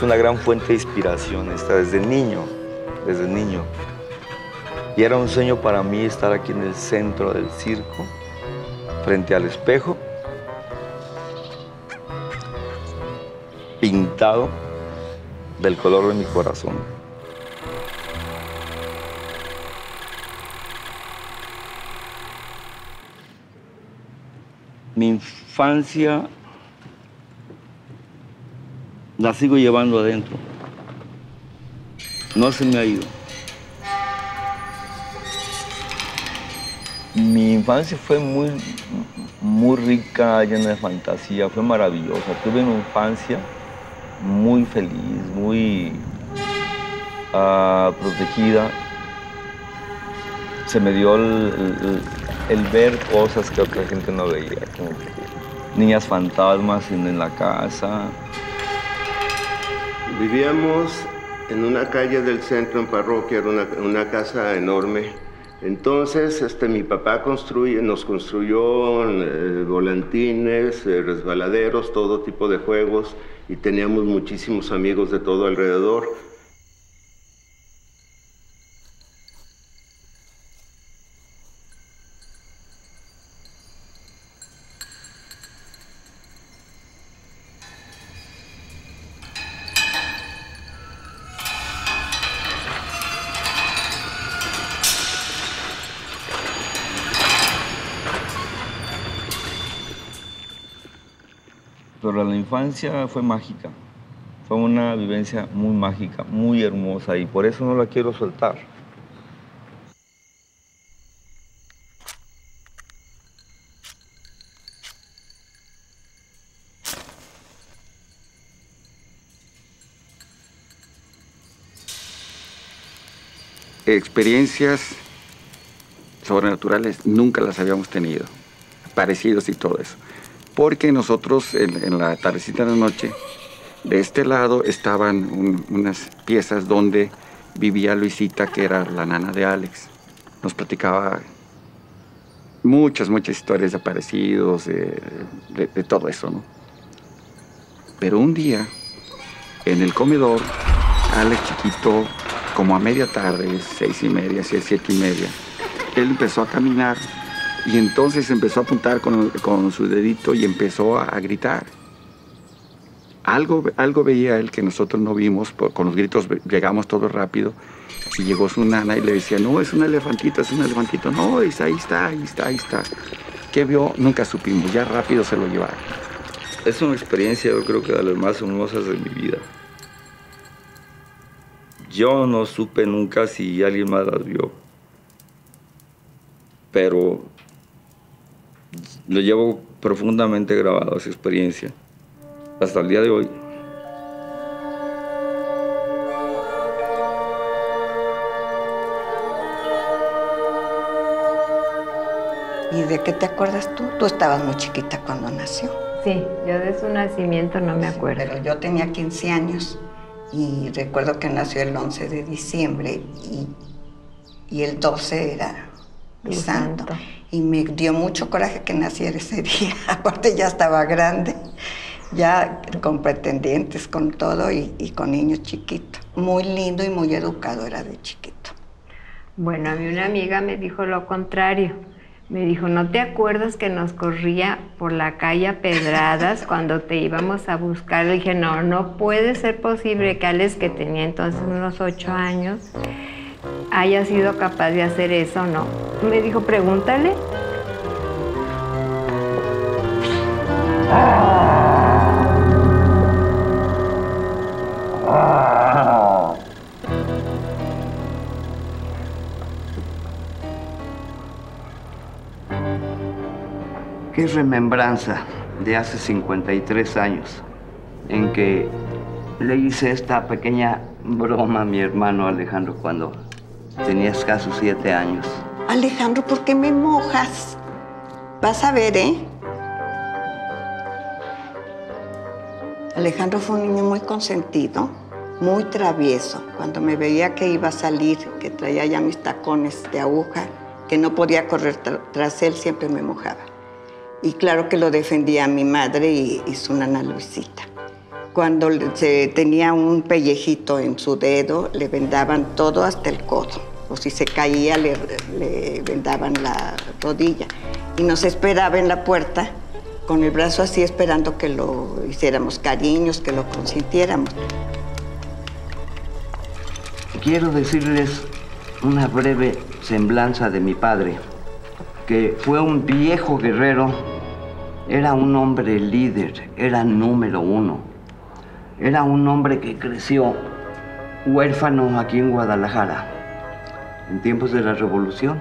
es una gran fuente de inspiración esta, desde niño. Y era un sueño para mí estar aquí en el centro del circo, frente al espejo, pintado del color de mi corazón. Mi infancia la sigo llevando adentro. No se me ha ido. Mi infancia fue muy rica, llena de fantasía, fue maravillosa. Tuve una infancia muy feliz, muy protegida. Se me dio el ver cosas que otra gente no veía, como niñas fantasmas en la casa. Vivíamos en una calle del centro, en Parroquia, era una casa enorme. Entonces, mi papá nos construyó volantines, resbaladeros, todo tipo de juegos, y teníamos muchísimos amigos de todo alrededor. Pero la infancia fue mágica, fue una vivencia muy mágica, muy hermosa, y por eso no la quiero soltar. Experiencias sobrenaturales nunca las habíamos tenido, parecidos y todo eso. Porque nosotros en la tardecita de la noche, de este lado estaban unas piezas donde vivía Luisita, que era la nana de Alex. Nos platicaba muchas historias de aparecidos, de todo eso, ¿no? Pero un día, en el comedor, Alex chiquito, como a media tarde, 6:30, 7:30, él empezó a caminar. Y entonces empezó a apuntar con su dedito y empezó a gritar. Algo veía él que nosotros no vimos, con los gritos llegamos todos rápido. Y llegó su nana y le decía, no, es un elefantito, es un elefantito. No, es, ahí está, ahí está, ahí está. ¿Qué vio? Nunca supimos, ya rápido se lo llevaron. Es una experiencia, yo creo que de las más hermosas de mi vida. Yo no supe nunca si alguien más las vio. Pero lo llevo profundamente grabado, esa experiencia, hasta el día de hoy. ¿Y de qué te acuerdas tú? Tú estabas muy chiquita cuando nació. Sí, yo de su nacimiento no me acuerdo. Sí, pero yo tenía 15 años y recuerdo que nació el 11 de diciembre y el 12 era... Santo. Y me dio mucho coraje que naciera ese día. Aparte ya estaba grande, ya con pretendientes, con todo y con niños chiquitos. Muy lindo y muy educado era de chiquito. Bueno, a mí una amiga me dijo lo contrario. Me dijo, ¿no te acuerdas que nos corría por la calle a pedradas cuando te íbamos a buscar? Le dije, no, no puede ser posible que Alex, que tenía entonces unos 8 años, haya sido capaz de hacer eso, ¿no? Me dijo, pregúntale. ¿Qué remembranza de hace 53 años en que le hice esta pequeña broma a mi hermano Alejandro cuando tenía escasos 7 años. Alejandro, ¿por qué me mojas? Vas a ver, ¿eh? Alejandro fue un niño muy consentido, muy travieso. Cuando me veía que iba a salir, que traía ya mis tacones de aguja, que no podía correr tras él, siempre me mojaba. Y claro que lo defendía mi madre y su nana Luisita. Cuando se tenía un pellejito en su dedo, le vendaban todo hasta el codo. O si se caía, le vendaban la rodilla. Y nos esperaba en la puerta, con el brazo así, esperando que lo hiciéramos cariños, que lo consintiéramos. Quiero decirles una breve semblanza de mi padre, que fue un viejo guerrero, era un hombre líder, era número uno. Era un hombre que creció huérfano aquí en Guadalajara, en tiempos de la Revolución.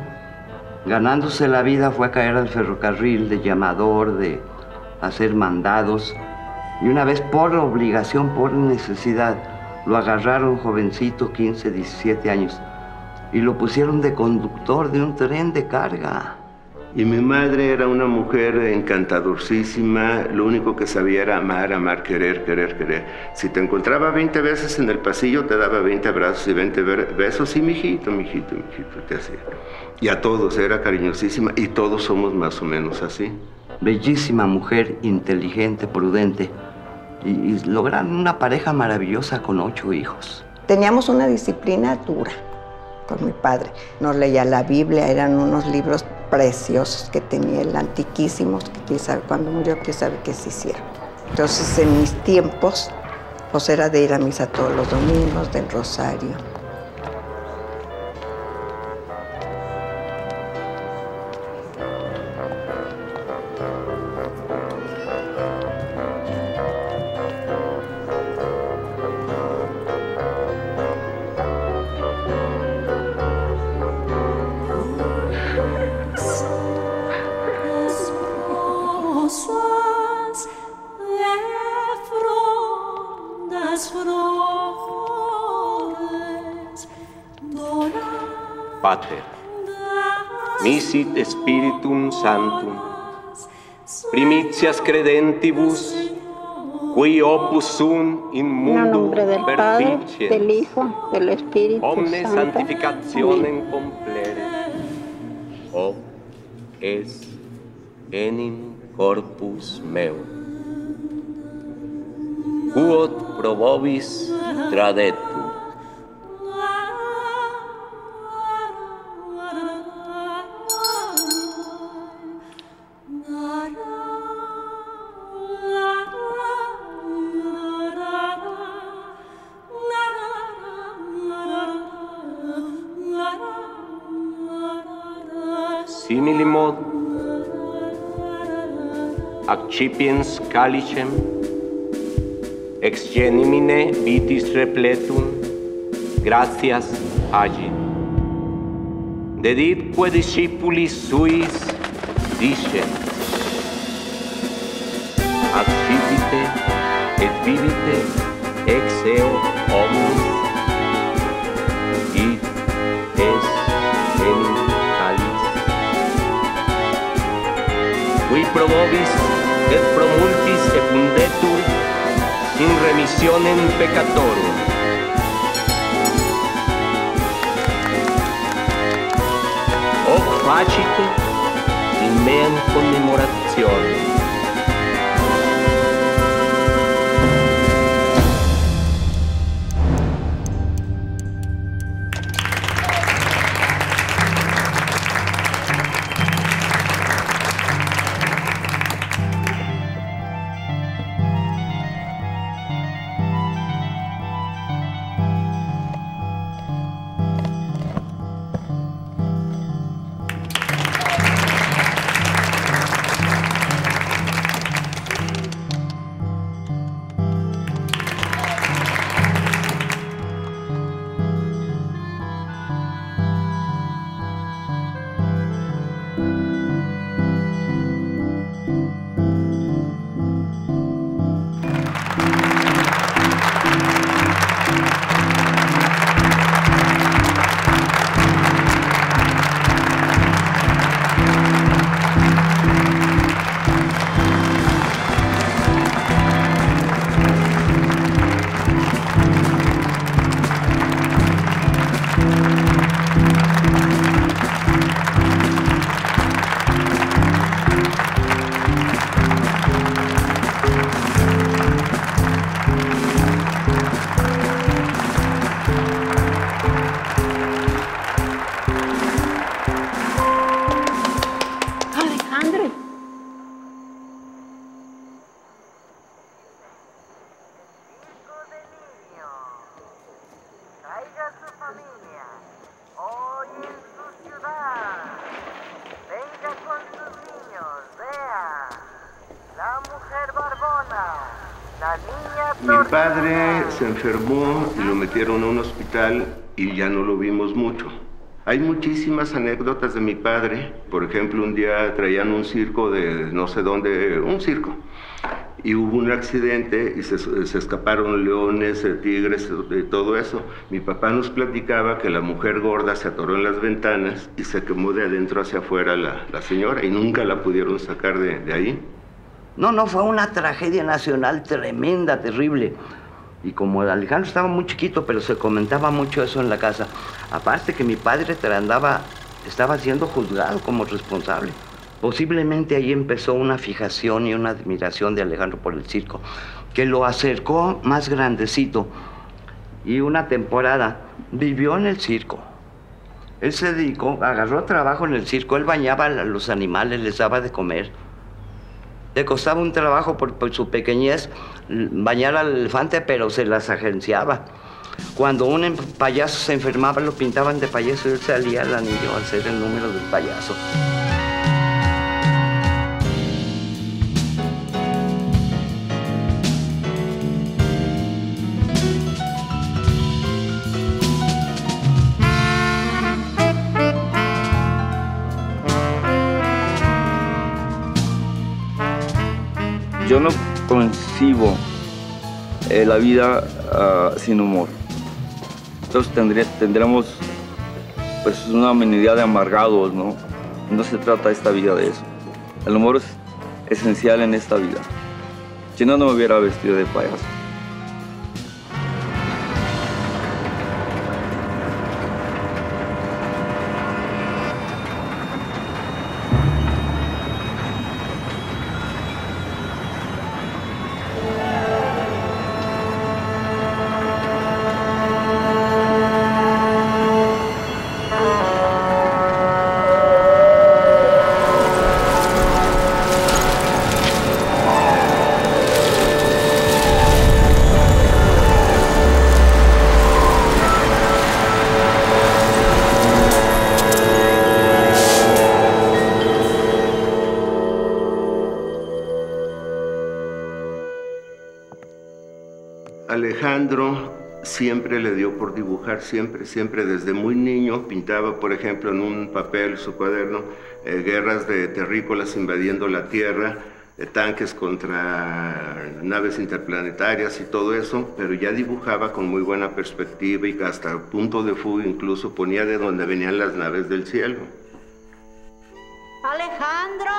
Ganándose la vida fue a caer al ferrocarril de llamador, de hacer mandados. Y una vez por obligación, por necesidad, lo agarraron jovencito, 15, 17 años, y lo pusieron de conductor de un tren de carga. Y mi madre era una mujer encantadorcísima, lo único que sabía era amar, amar, querer, querer, querer. Si te encontraba 20 veces en el pasillo, te daba 20 abrazos y 20 besos, y mijito, mijito, mijito, te hacía. Y a todos, era cariñosísima, y todos somos más o menos así. Bellísima mujer, inteligente, prudente, y lograron una pareja maravillosa con 8 hijos. Teníamos una disciplina dura con mi padre. Nos leía la Biblia, eran unos libros preciosos que tenía él, antiquísimos, que quién sabe cuándo murió, quién sabe qué se hicieron. Entonces, en mis tiempos, pues era de ir a misa todos los domingos, del rosario. Pater, misit spiritum santum, primicias credentibus, qui opus sum in mundo vertice, del Hijo, del Espíritu omne Santo. Santificationem complere, o es enim corpus meum, quod probobis tradet. Similimodo, accipiens calicem, ex genimine vitis repletum, gratias agi. Deditque discipulis suis, dicem, accipite et vivite ex eo omnes. Qui probobis et promultis sepundetur in remissionem peccatorum. Hoc facite in meam commemorazione. La mujer barbona, la niña tortuga. Mi padre se enfermó y lo metieron a un hospital y ya no lo vimos mucho. Hay muchísimas anécdotas de mi padre. Por ejemplo, un día traían un circo de no sé dónde, un circo. Y hubo un accidente y se escaparon leones, tigres, todo eso. Mi papá nos platicaba que la mujer gorda se atoró en las ventanas y se quemó de adentro hacia afuera la señora y nunca la pudieron sacar de ahí. No, fue una tragedia nacional tremenda, terrible. Y como Alejandro estaba muy chiquito, pero se comentaba mucho eso en la casa. Aparte que mi padre estaba siendo juzgado como responsable. Posiblemente ahí empezó una fijación y una admiración de Alejandro por el circo, que lo acercó más grandecito. Y una temporada vivió en el circo. Él se dedicó, agarró trabajo en el circo, él bañaba a los animales, les daba de comer. Le costaba un trabajo por su pequeñez bañar al elefante, pero se las agenciaba. Cuando un payaso se enfermaba, lo pintaban de payaso y él salía al anillo al ser el número del payaso. Yo no concibo la vida sin humor. Entonces tendremos pues, una amenidad de amargados, ¿no? No se trata esta vida de eso. El humor es esencial en esta vida. Si no, no me hubiera vestido de payaso. Alejandro siempre le dio por dibujar, siempre, desde muy niño pintaba, por ejemplo, en un papel, su cuaderno, guerras de terrícolas invadiendo la Tierra, tanques contra naves interplanetarias y todo eso, pero ya dibujaba con muy buena perspectiva y hasta punto de fuga incluso ponía de donde venían las naves del cielo. ¡Alejandro!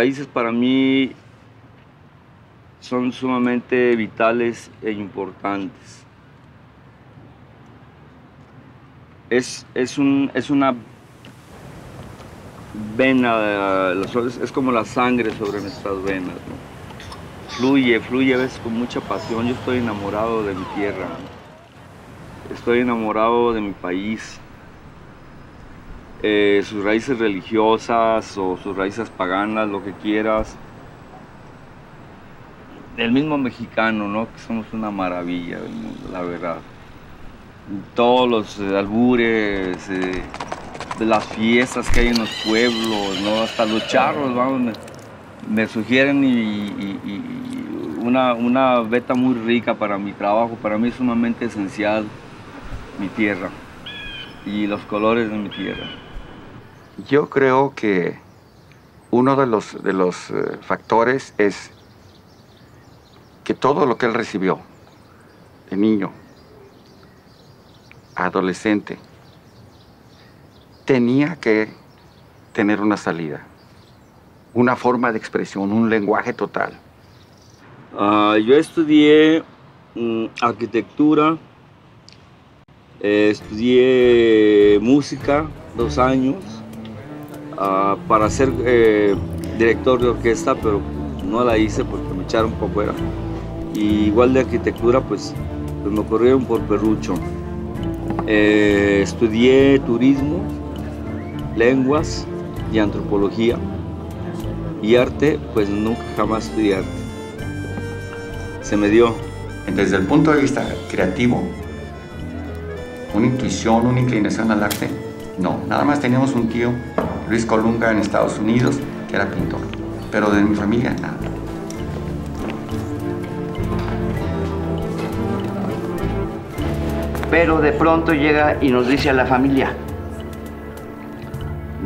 raíces para mí son sumamente vitales e importantes. Es una vena, es como la sangre sobre nuestras venas, ¿no? Fluye a veces con mucha pasión. Yo estoy enamorado de mi tierra, estoy enamorado de mi país. Sus raíces religiosas o sus raíces paganas, lo que quieras. Del mismo mexicano, ¿no? Que somos una maravilla del mundo, la verdad. Todos los albures, de las fiestas que hay en los pueblos, ¿no? Hasta los charros, vamos, me sugieren y una beta muy rica para mi trabajo. Para mí es sumamente esencial mi tierra y los colores de mi tierra. Yo creo que uno de los factores es que todo lo que él recibió de niño, adolescente, tenía que tener una salida. Una forma de expresión, un lenguaje total. Yo estudié arquitectura, estudié música 2 años para ser director de orquesta, pero no la hice porque me echaron para afuera. Y igual de arquitectura, pues me corrieron por perrucho. Estudié turismo, lenguas y antropología. Y arte, pues nunca jamás estudié arte. Se me dio. Desde el punto de vista creativo, una intuición, una inclinación al arte, no. Nada más teníamos un tío, Luis Colunga, en Estados Unidos, que era pintor. Pero de mi familia, nada. Pero de pronto llega y nos dice a la familia: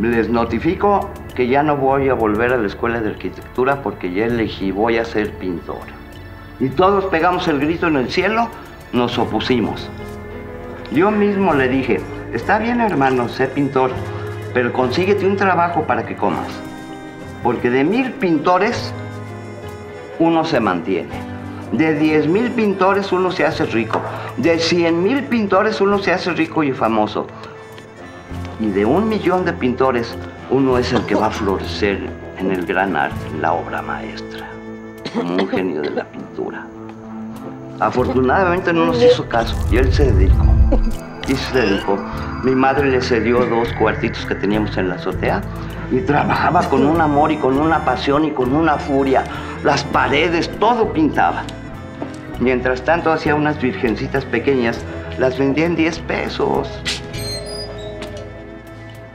les notifico que ya no voy a volver a la escuela de arquitectura porque ya elegí, voy a ser pintor. Y todos pegamos el grito en el cielo, nos opusimos. Yo mismo le dije: está bien, hermano, sé pintor, pero consíguete un trabajo para que comas. Porque de 1000 pintores, uno se mantiene. De 10,000 pintores, uno se hace rico. De 100,000 pintores, uno se hace rico y famoso. Y de 1,000,000 de pintores, uno es el que va a florecer en el gran arte, en la obra maestra, como un genio de la pintura. Afortunadamente no nos hizo caso y él se dedicó. Mi madre le cedió 2 cuartitos que teníamos en la azotea y trabajaba con un amor y con una pasión y con una furia. Las paredes, todo pintaba. Mientras tanto hacía unas virgencitas pequeñas, las vendía en 10 pesos.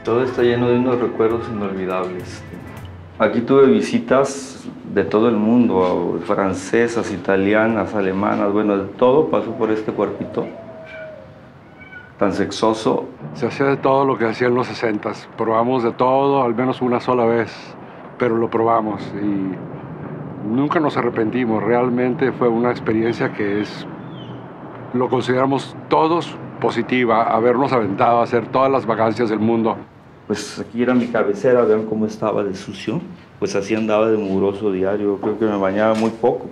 Todo está lleno de unos recuerdos inolvidables. Aquí tuve visitas de todo el mundo, francesas, italianas, alemanas, bueno, de todo pasó por este cuerpito tan sexoso. Se hacía de todo lo que hacía en los 60's. Probamos de todo, al menos una sola vez, pero lo probamos y nunca nos arrepentimos. Realmente fue una experiencia que lo consideramos todos positiva, habernos aventado a hacer todas las vacancias del mundo. Pues aquí era mi cabecera, vean cómo estaba de sucio. Pues así andaba de mugroso diario. Creo que me bañaba muy poco.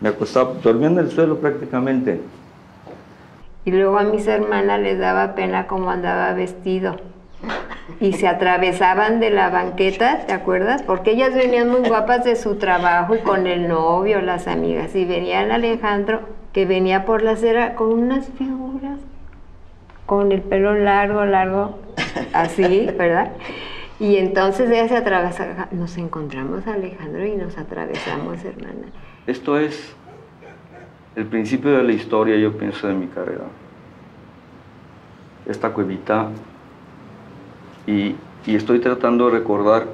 Me acostaba, dormía en el suelo prácticamente. Y luego a mis hermanas les daba pena cómo andaba vestido. Y se atravesaban de la banqueta, ¿te acuerdas? Porque ellas venían muy guapas de su trabajo y con el novio, las amigas. Y venían Alejandro, que venía por la acera con unas figuras, con el pelo largo, largo, así, ¿verdad? Y entonces ella se atravesaba. Nos encontramos a Alejandro y nos atravesamos, hermana. Esto es el principio de la historia, yo pienso, de mi carrera. Esta cuevita. Y estoy tratando de recordar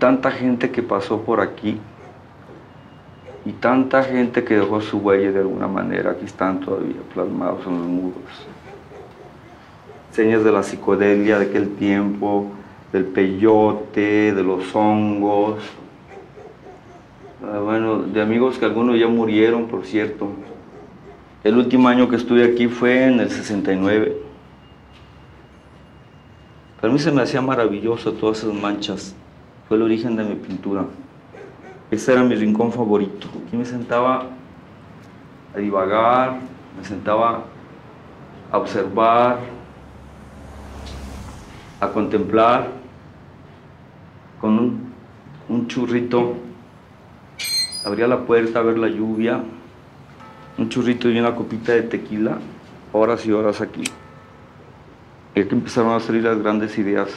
tanta gente que pasó por aquí y tanta gente que dejó su huella de alguna manera. Aquí están todavía plasmados en los muros. Señas de la psicodelia de aquel tiempo, del peyote, de los hongos. Bueno, de amigos que algunos ya murieron, por cierto. El último año que estuve aquí fue en el 69. Para mí se me hacía maravilloso todas esas manchas fue el origen de mi pintura. Ese era mi rincón favorito. Aquí me sentaba a divagar, me sentaba a observar, a contemplar con un churrito. Abría la puerta a ver la lluvia, un churrito y una copita de tequila, horas y horas aquí. Y aquí empezaron a salir las grandes ideas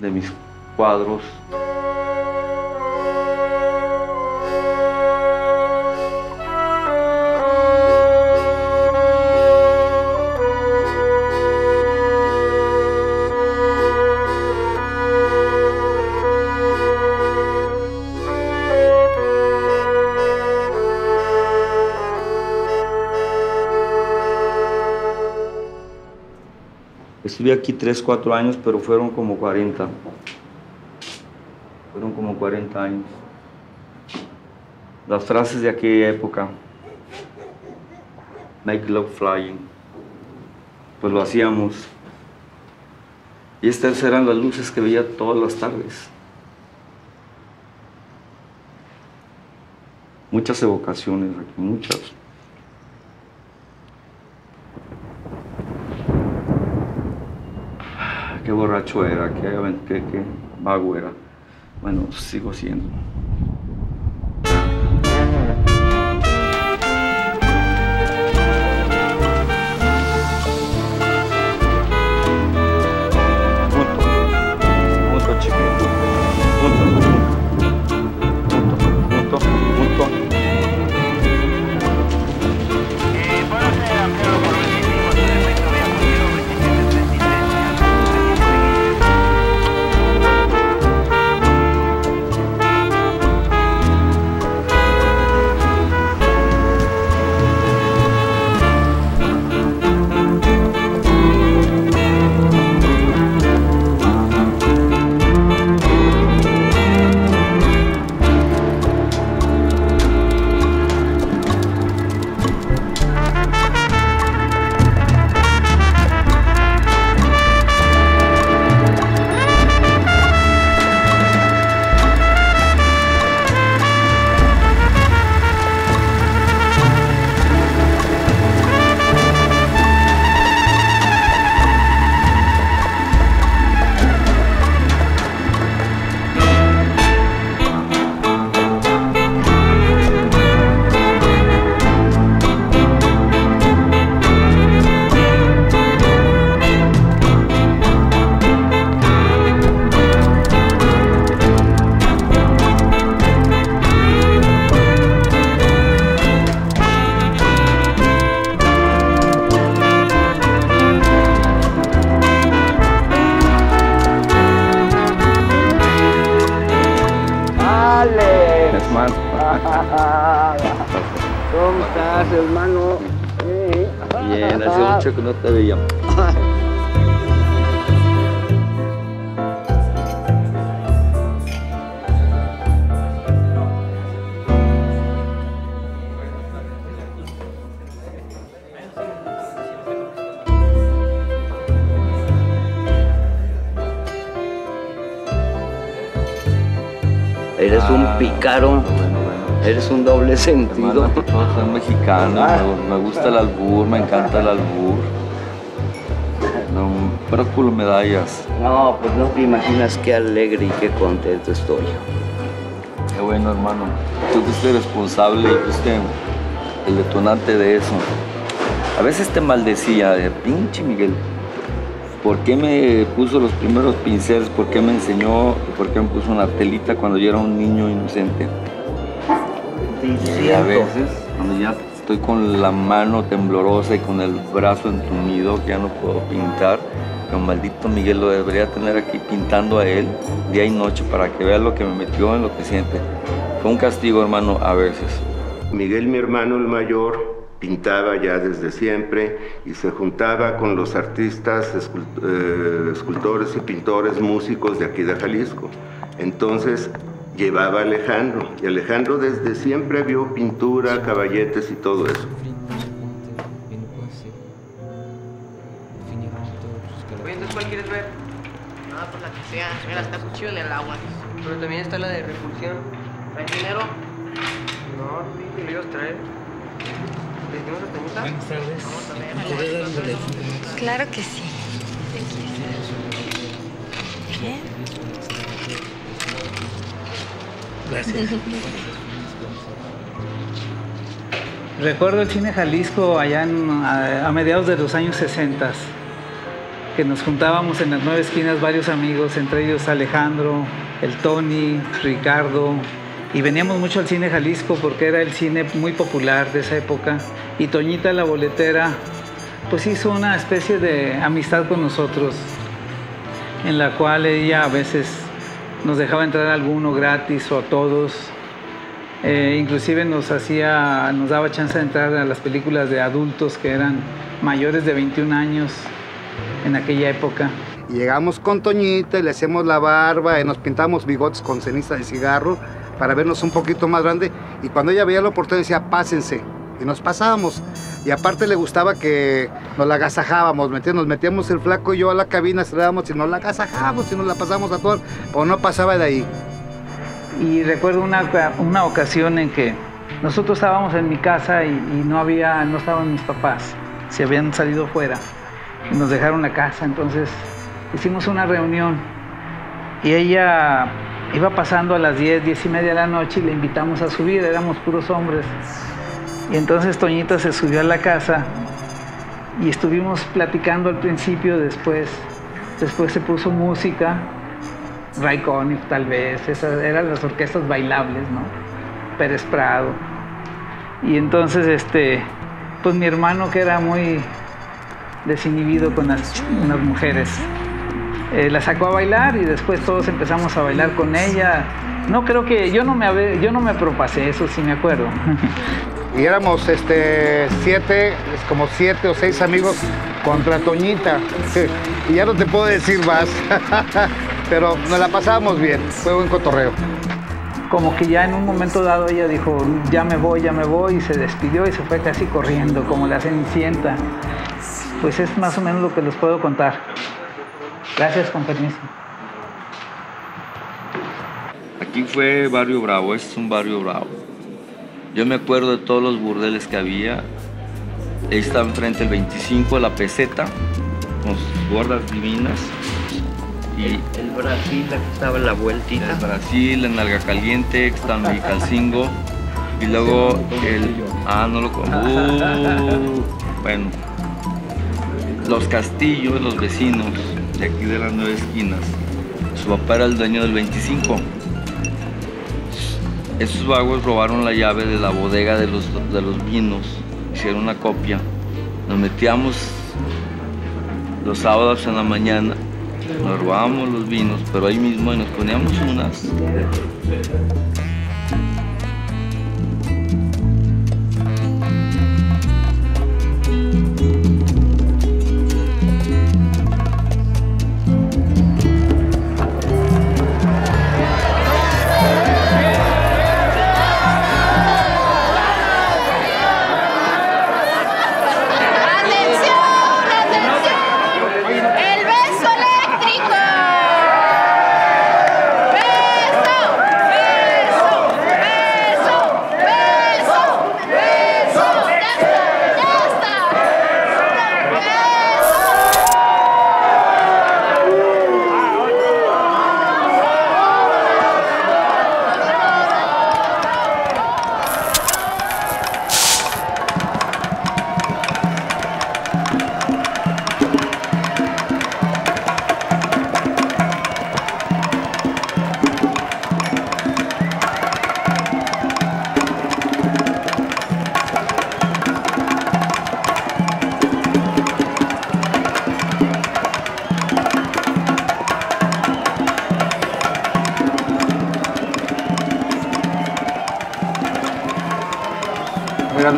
de mis cuadros. Estuve aquí 3 o 4 años, pero fueron como 40. Fueron como 40 años. Las frases de aquella época. Make love flying. Pues lo hacíamos. Y estas eran las luces que veía todas las tardes. Muchas evocaciones aquí, muchas. Qué borracho era, qué vago era. Bueno, sigo siendo. Eres un pícaro, bueno. Eres un doble sentido. Hermano, todos son mexicanos, me gusta el albur, me encanta el albur. No, procuro medallas. No, pues no te imaginas qué alegre y qué contento estoy. Qué bueno, hermano. Tú fuiste responsable y fuiste el detonante de eso. A veces te maldecía, pinche Miguel. ¿Por qué me puso los primeros pinceles? ¿Por qué me enseñó? ¿Por qué me puso una telita cuando yo era un niño inocente? Y a veces, cuando ya estoy con la mano temblorosa y con el brazo entumido, que ya no puedo pintar, lo maldito Miguel lo debería tener aquí pintando a él día y noche para que vea lo que me metió en lo que siente. Fue un castigo, hermano, a veces. Miguel, mi hermano el mayor, pintaba ya desde siempre y se juntaba con los artistas, escultores y pintores, músicos de aquí de Jalisco. Entonces llevaba a Alejandro, y Alejandro desde siempre vio pintura, caballetes y todo eso. Oye, ¿entonces cuál quieres ver? Ah, pues la que sea. Mira, está cuchillo en el agua. Pero también está la de repulsión. ¿Traes dinero? No, ¿qué le ibas a traer? ¿Le dimos a Toñita? Buenas tardes. Vamos a ver. ¿Puedo darle? Claro que sí. ¿Qué quieres? Bien. Gracias. Recuerdo el cine Jalisco allá a mediados de los años 60, que nos juntábamos en las 9 esquinas varios amigos, entre ellos Alejandro, el Tony, Ricardo, y veníamos mucho al cine Jalisco porque era el cine muy popular de esa época, y Toñita la boletera pues hizo una especie de amistad con nosotros, en la cual ella a veces nos dejaba entrar a alguno gratis o a todos. Inclusive nos daba chance de entrar a las películas de adultos que eran mayores de 21 años en aquella época. Llegamos con Toñita y le hacemos la barba y nos pintamos bigotes con ceniza de cigarro para vernos un poquito más grande, y cuando ella veía la oportunidad decía, pásense, y nos pasábamos. Y aparte le gustaba que nos la agasajábamos, nos metíamos el flaco y yo a la cabina, se la dábamos y nos la agasajábamos y nos la pasábamos a todos, pero no pasaba de ahí. Y recuerdo una ocasión en que nosotros estábamos en mi casa y no estaban mis papás, se habían salido fuera y nos dejaron la casa. Entonces hicimos una reunión y ella iba pasando a las 10, 10 y media de la noche y le invitamos a subir, éramos puros hombres. Y entonces Toñita se subió a la casa y estuvimos platicando al principio, después se puso música, Ray Kony, tal vez, esas eran las orquestas bailables, ¿no? Pérez Prado. Y entonces, pues mi hermano, que era muy desinhibido con unas mujeres, la sacó a bailar y después todos empezamos a bailar con ella. No creo que, yo no me propasé, eso sí me acuerdo. Y éramos como 7 o 6 amigos contra Toñita. Y ya no te puedo decir más. Pero nos la pasábamos bien, fue buen cotorreo. Como que ya en un momento dado ella dijo, ya me voy, y se despidió y se fue casi corriendo, como la Cenicienta. Pues es más o menos lo que les puedo contar. Gracias, con permiso. Aquí fue Barrio Bravo, este es un Barrio Bravo. Yo me acuerdo de todos los burdeles que había. Ahí estaba enfrente el 25, la peseta, con sus gordas divinas. El Brasil, la que estaba en la vueltita. El Brasil, el Nalga Caliente, que estaba en Vicalcingo. Y luego el... Ah, no lo conozco. Bueno. Los Castillos, los vecinos de aquí de las 9 esquinas. Su papá era el dueño del 25. Esos vagos robaron la llave de la bodega de los vinos. Hicieron una copia. Nos metíamos los sábados en la mañana. Nos robábamos los vinos, pero ahí mismo nos poníamos unas.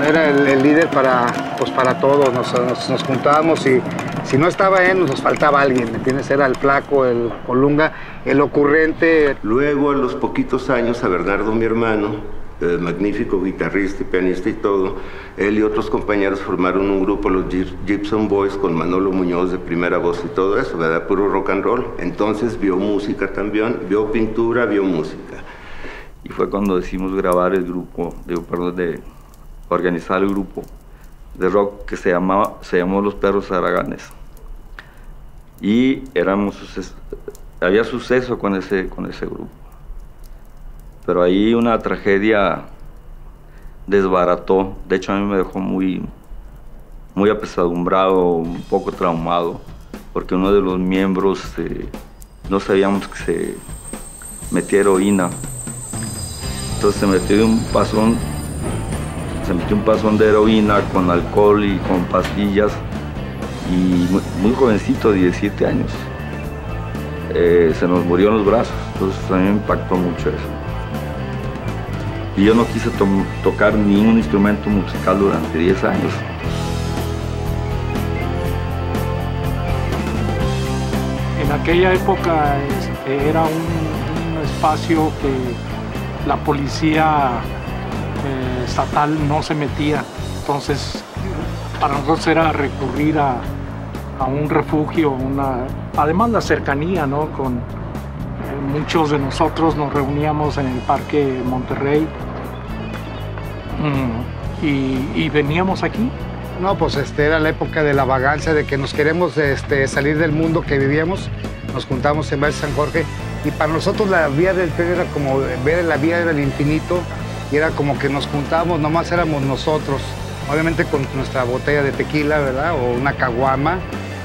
Era el líder para todos, nos juntábamos y si no estaba él, nos faltaba alguien, ¿me entiendes? Era el flaco, el Colunga, el ocurrente. Luego, a los poquitos años, a Bernardo, mi hermano, magnífico guitarrista y pianista y todo, él y otros compañeros formaron un grupo, los Gibson Boys, con Manolo Muñoz de primera voz y todo eso, ¿verdad? Puro rock and roll. Entonces vio música también, vio pintura, vio música. Y fue cuando decidimos grabar el grupo, organizar el grupo de rock que se llamó Los Perros Haraganes. Y había suceso con ese grupo. Pero ahí una tragedia desbarató. De hecho, a mí me dejó muy, muy apesadumbrado, un poco traumado, porque uno de los miembros, no sabíamos que se metía heroína. Entonces se metió un pasón de heroína con alcohol y con pastillas. Y muy jovencito, 17 años, se nos murió en los brazos. Entonces a mí me impactó mucho eso. Y yo no quise tocar ningún instrumento musical durante 10 años. En aquella época era un espacio que la policía estatal no se metía. Entonces, para nosotros era recurrir a un refugio, además la cercanía, ¿no? Muchos de nosotros nos reuníamos en el Parque Monterrey y veníamos aquí. No, pues era la época de la vagancia, de que nos queremos salir del mundo que vivíamos. Nos juntamos en Valle San Jorge y para nosotros la vía del tren era como ver la vía del infinito y era como que nos juntábamos, nomás éramos nosotros. Obviamente con nuestra botella de tequila, ¿verdad? O una caguama,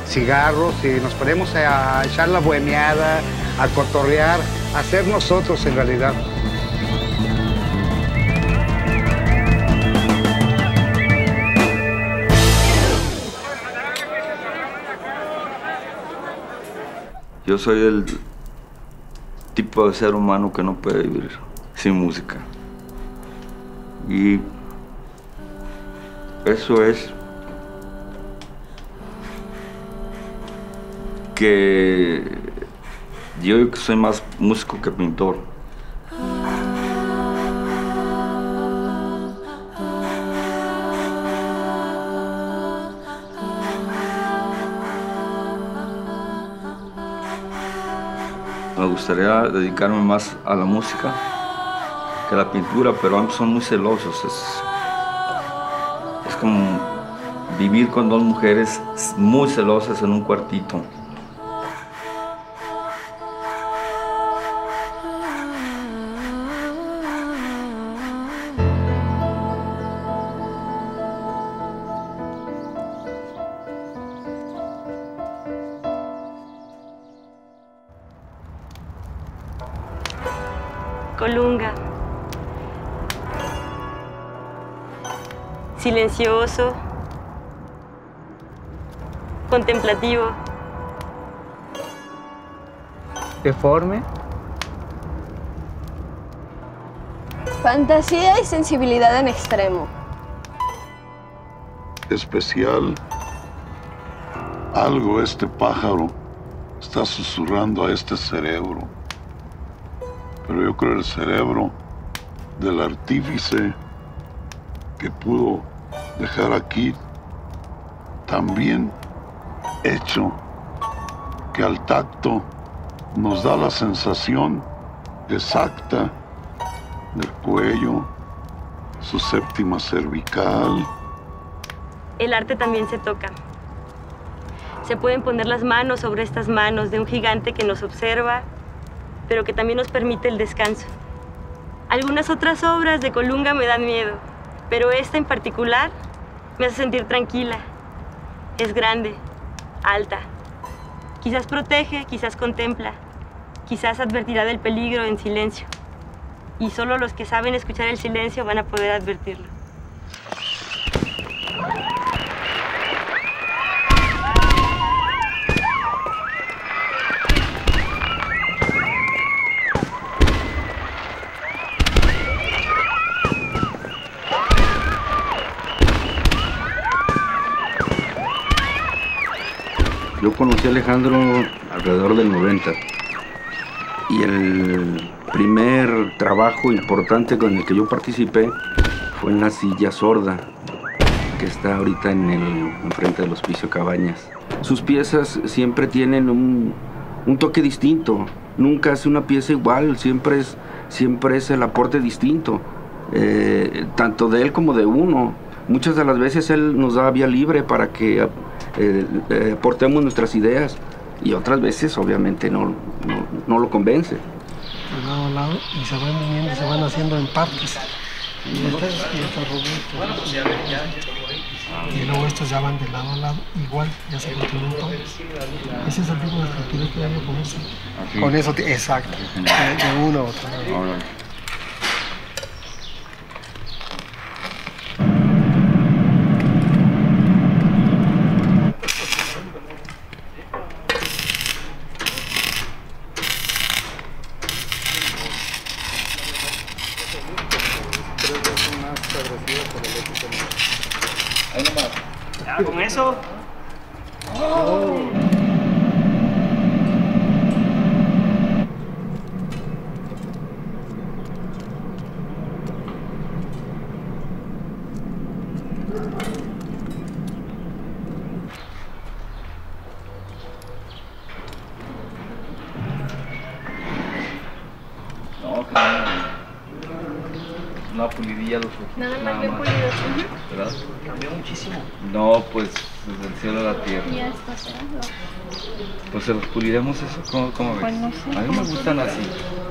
cigarros y nos ponemos a echar la bohemiada, a cotorrear, a ser nosotros en realidad. Yo soy el tipo de ser humano que no puede vivir sin música. Y eso es que yo soy más músico que pintor. Me gustaría dedicarme más a la música que a la pintura, pero ambos son muy celosos. Es como vivir con dos mujeres muy celosas en un cuartito. Colunga, silencioso, contemplativo. Deforme. Fantasía y sensibilidad en extremo. Especial. Algo este pájaro está susurrando a este cerebro. Pero yo creo el cerebro del artífice que pudo dejar aquí tan bien hecho que al tacto nos da la sensación exacta del cuello, su séptima cervical. El arte también se toca. Se pueden poner las manos sobre estas manos de un gigante que nos observa, pero que también nos permite el descanso. Algunas otras obras de Colunga me dan miedo, pero esta en particular me hace sentir tranquila. Es grande, alta. Quizás protege, quizás contempla, quizás advertirá del peligro en silencio. Y solo los que saben escuchar el silencio van a poder advertirlo. Yo conocí a Alejandro alrededor del 90 y el primer trabajo importante con el que yo participé fue en la silla sorda, que está ahorita enfrente del Hospicio Cabañas. Sus piezas siempre tienen un toque distinto. Nunca es una pieza igual, siempre es el aporte distinto, tanto de él como de uno. Muchas de las veces él nos da vía libre para que aportemos nuestras ideas, y otras veces obviamente no lo convence. De lado a lado, y se van viniendo, se van haciendo en partes. Y este es Roberto. Bueno, pues ya. Y luego estos ya van de lado a lado, igual, ya se continúan todos. Ese es el tipo de escultura que ya me comienza. Con eso, exacto, de uno a otro. Pues se los puliremos, eso, ¿cómo ves? Bueno, sí. A mí me gustan así.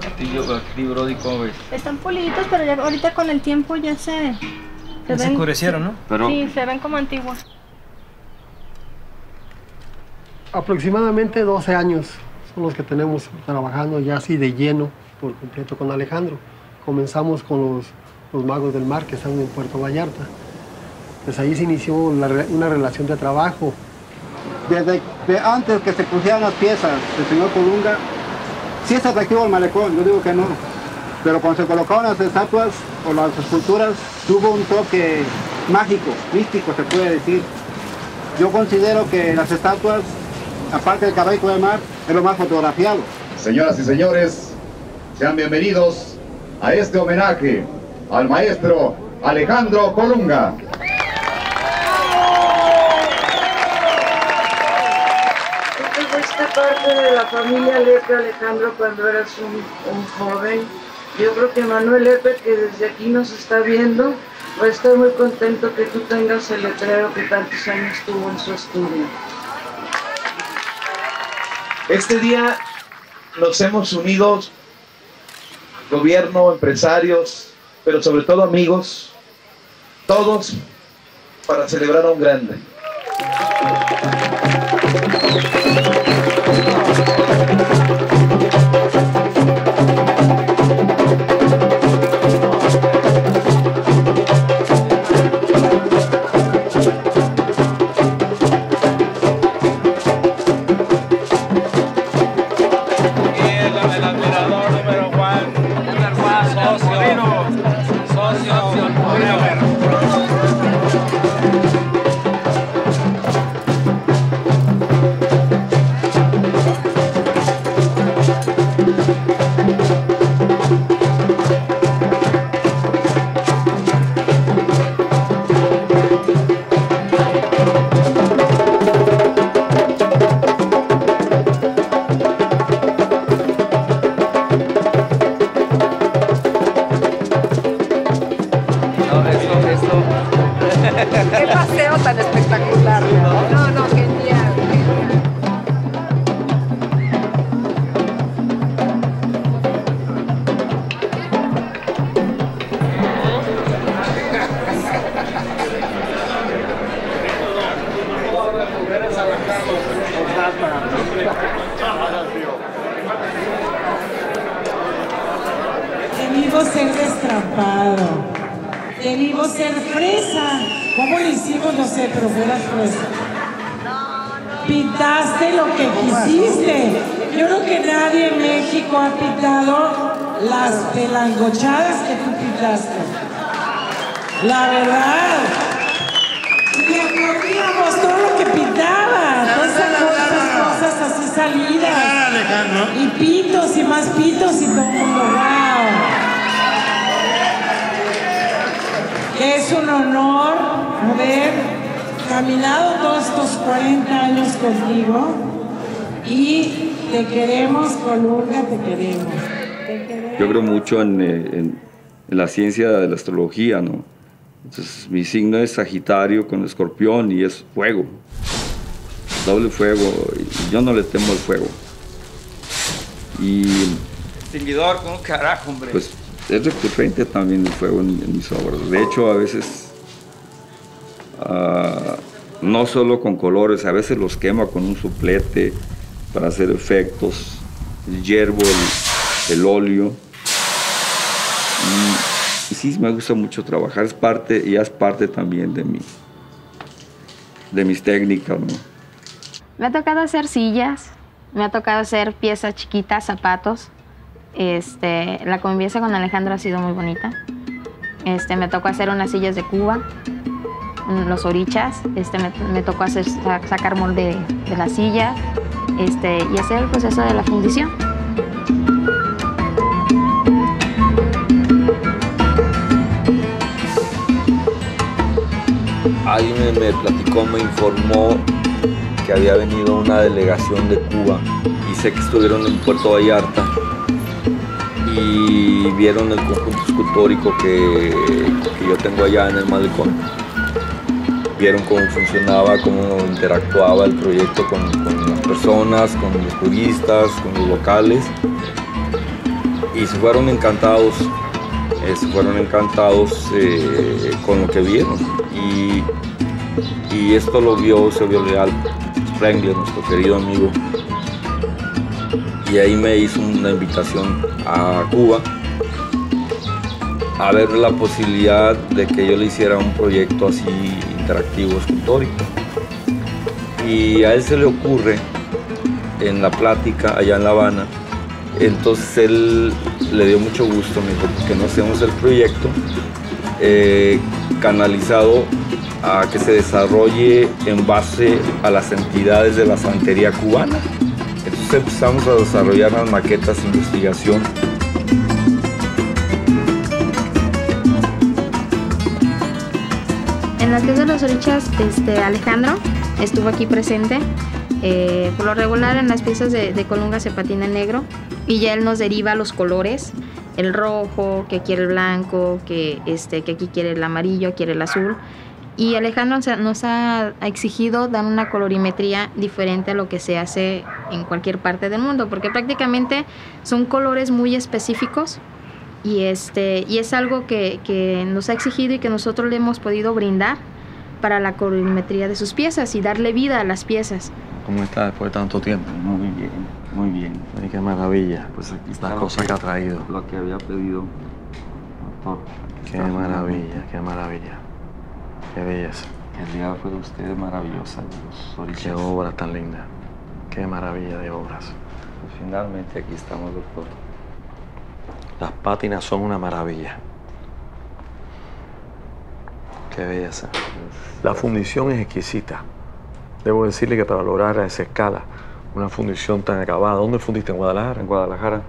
A ti, Brody, ¿cómo ves? Están puliditos, pero ya ahorita con el tiempo ya se encurecieron, ¿no? Pero... sí, se ven como antiguos. Aproximadamente 12 años son los que tenemos trabajando ya así de lleno, por completo, con Alejandro. Comenzamos con los Magos del Mar, que están en Puerto Vallarta. Pues ahí se inició una relación de trabajo. Desde antes que se pusieran las piezas del señor Colunga, sí es atractivo el malecón, yo digo que no. Pero cuando se colocaban las estatuas o las esculturas, tuvo un toque mágico, místico, se puede decir. Yo considero que las estatuas, aparte del Caballo del Mar, es lo más fotografiado. Señoras y señores, sean bienvenidos a este homenaje al maestro Alejandro Colunga. Parte de la familia Lepe, Alejandro, cuando eras un joven. Yo creo que Manuel Lepe, que desde aquí nos está viendo, va a estar muy contento que tú tengas el letrero que tantos años tuvo en su estudio. Este día nos hemos unido, gobierno, empresarios, pero sobre todo amigos, todos para celebrar a un grande. allá, ¿no? Y pitos, y más pitos, y todo el mundo, wow. Es un honor haber caminado todos estos 40 años contigo. Y te queremos, Colunga, te queremos. Yo creo mucho en la ciencia de la astrología, ¿no? Entonces, mi signo es Sagitario con Escorpión y es fuego. Doble fuego. Y yo no le temo al fuego. Y... extinguidor, ¿cómo carajo, hombre? Pues es recurrente también el fuego en mis obras. De hecho, a veces... no solo con colores, a veces los quema con un soplete para hacer efectos. Hiervo el óleo. Y sí, me gusta mucho trabajar. Es parte, y es parte también de mis técnicas, ¿no? Me ha tocado hacer sillas, me ha tocado hacer piezas chiquitas, zapatos. La convivencia con Alejandro ha sido muy bonita. Me tocó hacer unas sillas de Cuba, los orichas. Me tocó hacer, sacar molde de la silla y hacer el proceso de la fundición. Alguien me platicó, me informó que había venido una delegación de Cuba y sé que estuvieron en Puerto Vallarta y vieron el conjunto escultórico que yo tengo allá en el malecón. Vieron cómo funcionaba, cómo interactuaba el proyecto con las personas, con los turistas, con los locales, y se fueron encantados. Con lo que vieron, y esto lo vio Eusebio Leal Spengler, nuestro querido amigo, y ahí me hizo una invitación a Cuba a ver la posibilidad de que yo le hiciera un proyecto así interactivo, escultórico. Y a él se le ocurre, en la plática allá en La Habana, entonces él le dio mucho gusto, me dijo, porque no hacemos el proyecto canalizado a que se desarrolle en base a las entidades de la santería cubana. Entonces empezamos a desarrollar las maquetas de investigación. En las piezas de los orichas, Alejandro estuvo aquí presente. Por lo regular en las piezas de Colunga se patina en negro y ya él nos deriva los colores. El rojo, que quiere el blanco, que aquí quiere el amarillo, quiere el azul. Y Alejandro nos ha exigido dar una colorimetría diferente a lo que se hace en cualquier parte del mundo, porque prácticamente son colores muy específicos y es algo que nos ha exigido y que nosotros le hemos podido brindar para la colorimetría de sus piezas y darle vida a las piezas. ¿Cómo está después de tanto tiempo? Muy bien, muy bien. Ay, qué maravilla. Pues aquí está la cosa que ha traído. Lo que había pedido, doctor. Qué maravilla, qué maravilla. Qué belleza. El día fue de ustedes maravillosa, los orichas. Qué obra tan linda. Qué maravilla de obras. Pues finalmente aquí estamos, doctor. Las pátinas son una maravilla. Qué belleza. La fundición es exquisita. Debo decirle que para lograr a esa escala una fundición tan acabada... ¿Dónde fundiste? ¿En Guadalajara? En Guadalajara.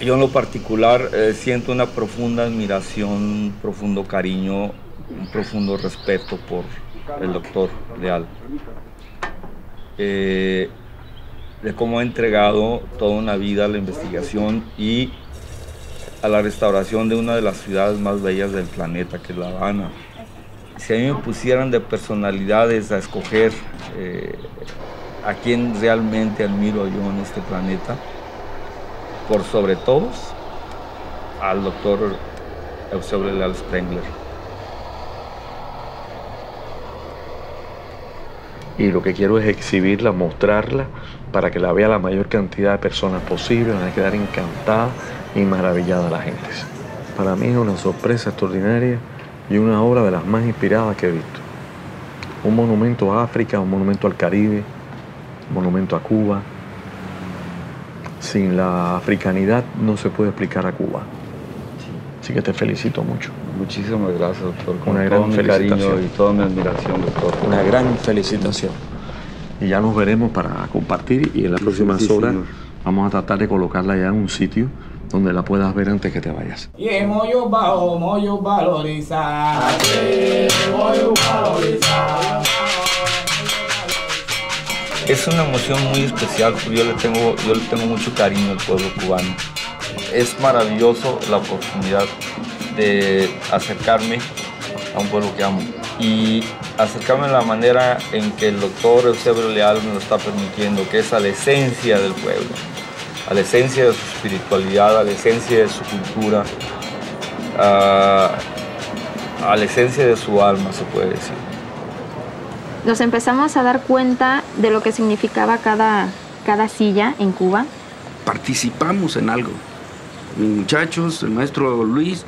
Yo en lo particular siento una profunda admiración, un profundo cariño, un profundo respeto por el doctor Leal. De cómo ha entregado toda una vida a la investigación y a la restauración de una de las ciudades más bellas del planeta, que es La Habana. Si a mí me pusieran de personalidades a escoger a quién realmente admiro yo en este planeta, por sobre todos, al doctor Eusebio Leal Spengler. Y lo que quiero es exhibirla, mostrarla, para que la vea la mayor cantidad de personas posible. Van a quedar encantadas y maravilladas las gentes. Para mí es una sorpresa extraordinaria y una obra de las más inspiradas que he visto. Un monumento a África, un monumento al Caribe, un monumento a Cuba. Sin la africanidad no se puede explicar a Cuba. Sí. Así que te felicito mucho. Muchísimas gracias, doctor. Con una gran felicitación. Y toda mi admiración, doctor. Una gran felicitación. Y ya nos veremos para compartir, y en las próximas horas vamos a tratar de colocarla ya en un sitio donde la puedas ver antes que te vayas. Y es muy bajo, muy valorizado. Es una emoción muy especial, porque yo le tengo mucho cariño al pueblo cubano. Es maravilloso la oportunidad de acercarme a un pueblo que amo. Y acercarme de la manera en que el doctor Eusebio Leal me lo está permitiendo, que es a la esencia del pueblo, a la esencia de su espiritualidad, a la esencia de su cultura, a la esencia de su alma, se puede decir. Nos empezamos a dar cuenta de lo que significaba cada silla en Cuba. Participamos en algo. Mis muchachos, el maestro Luis,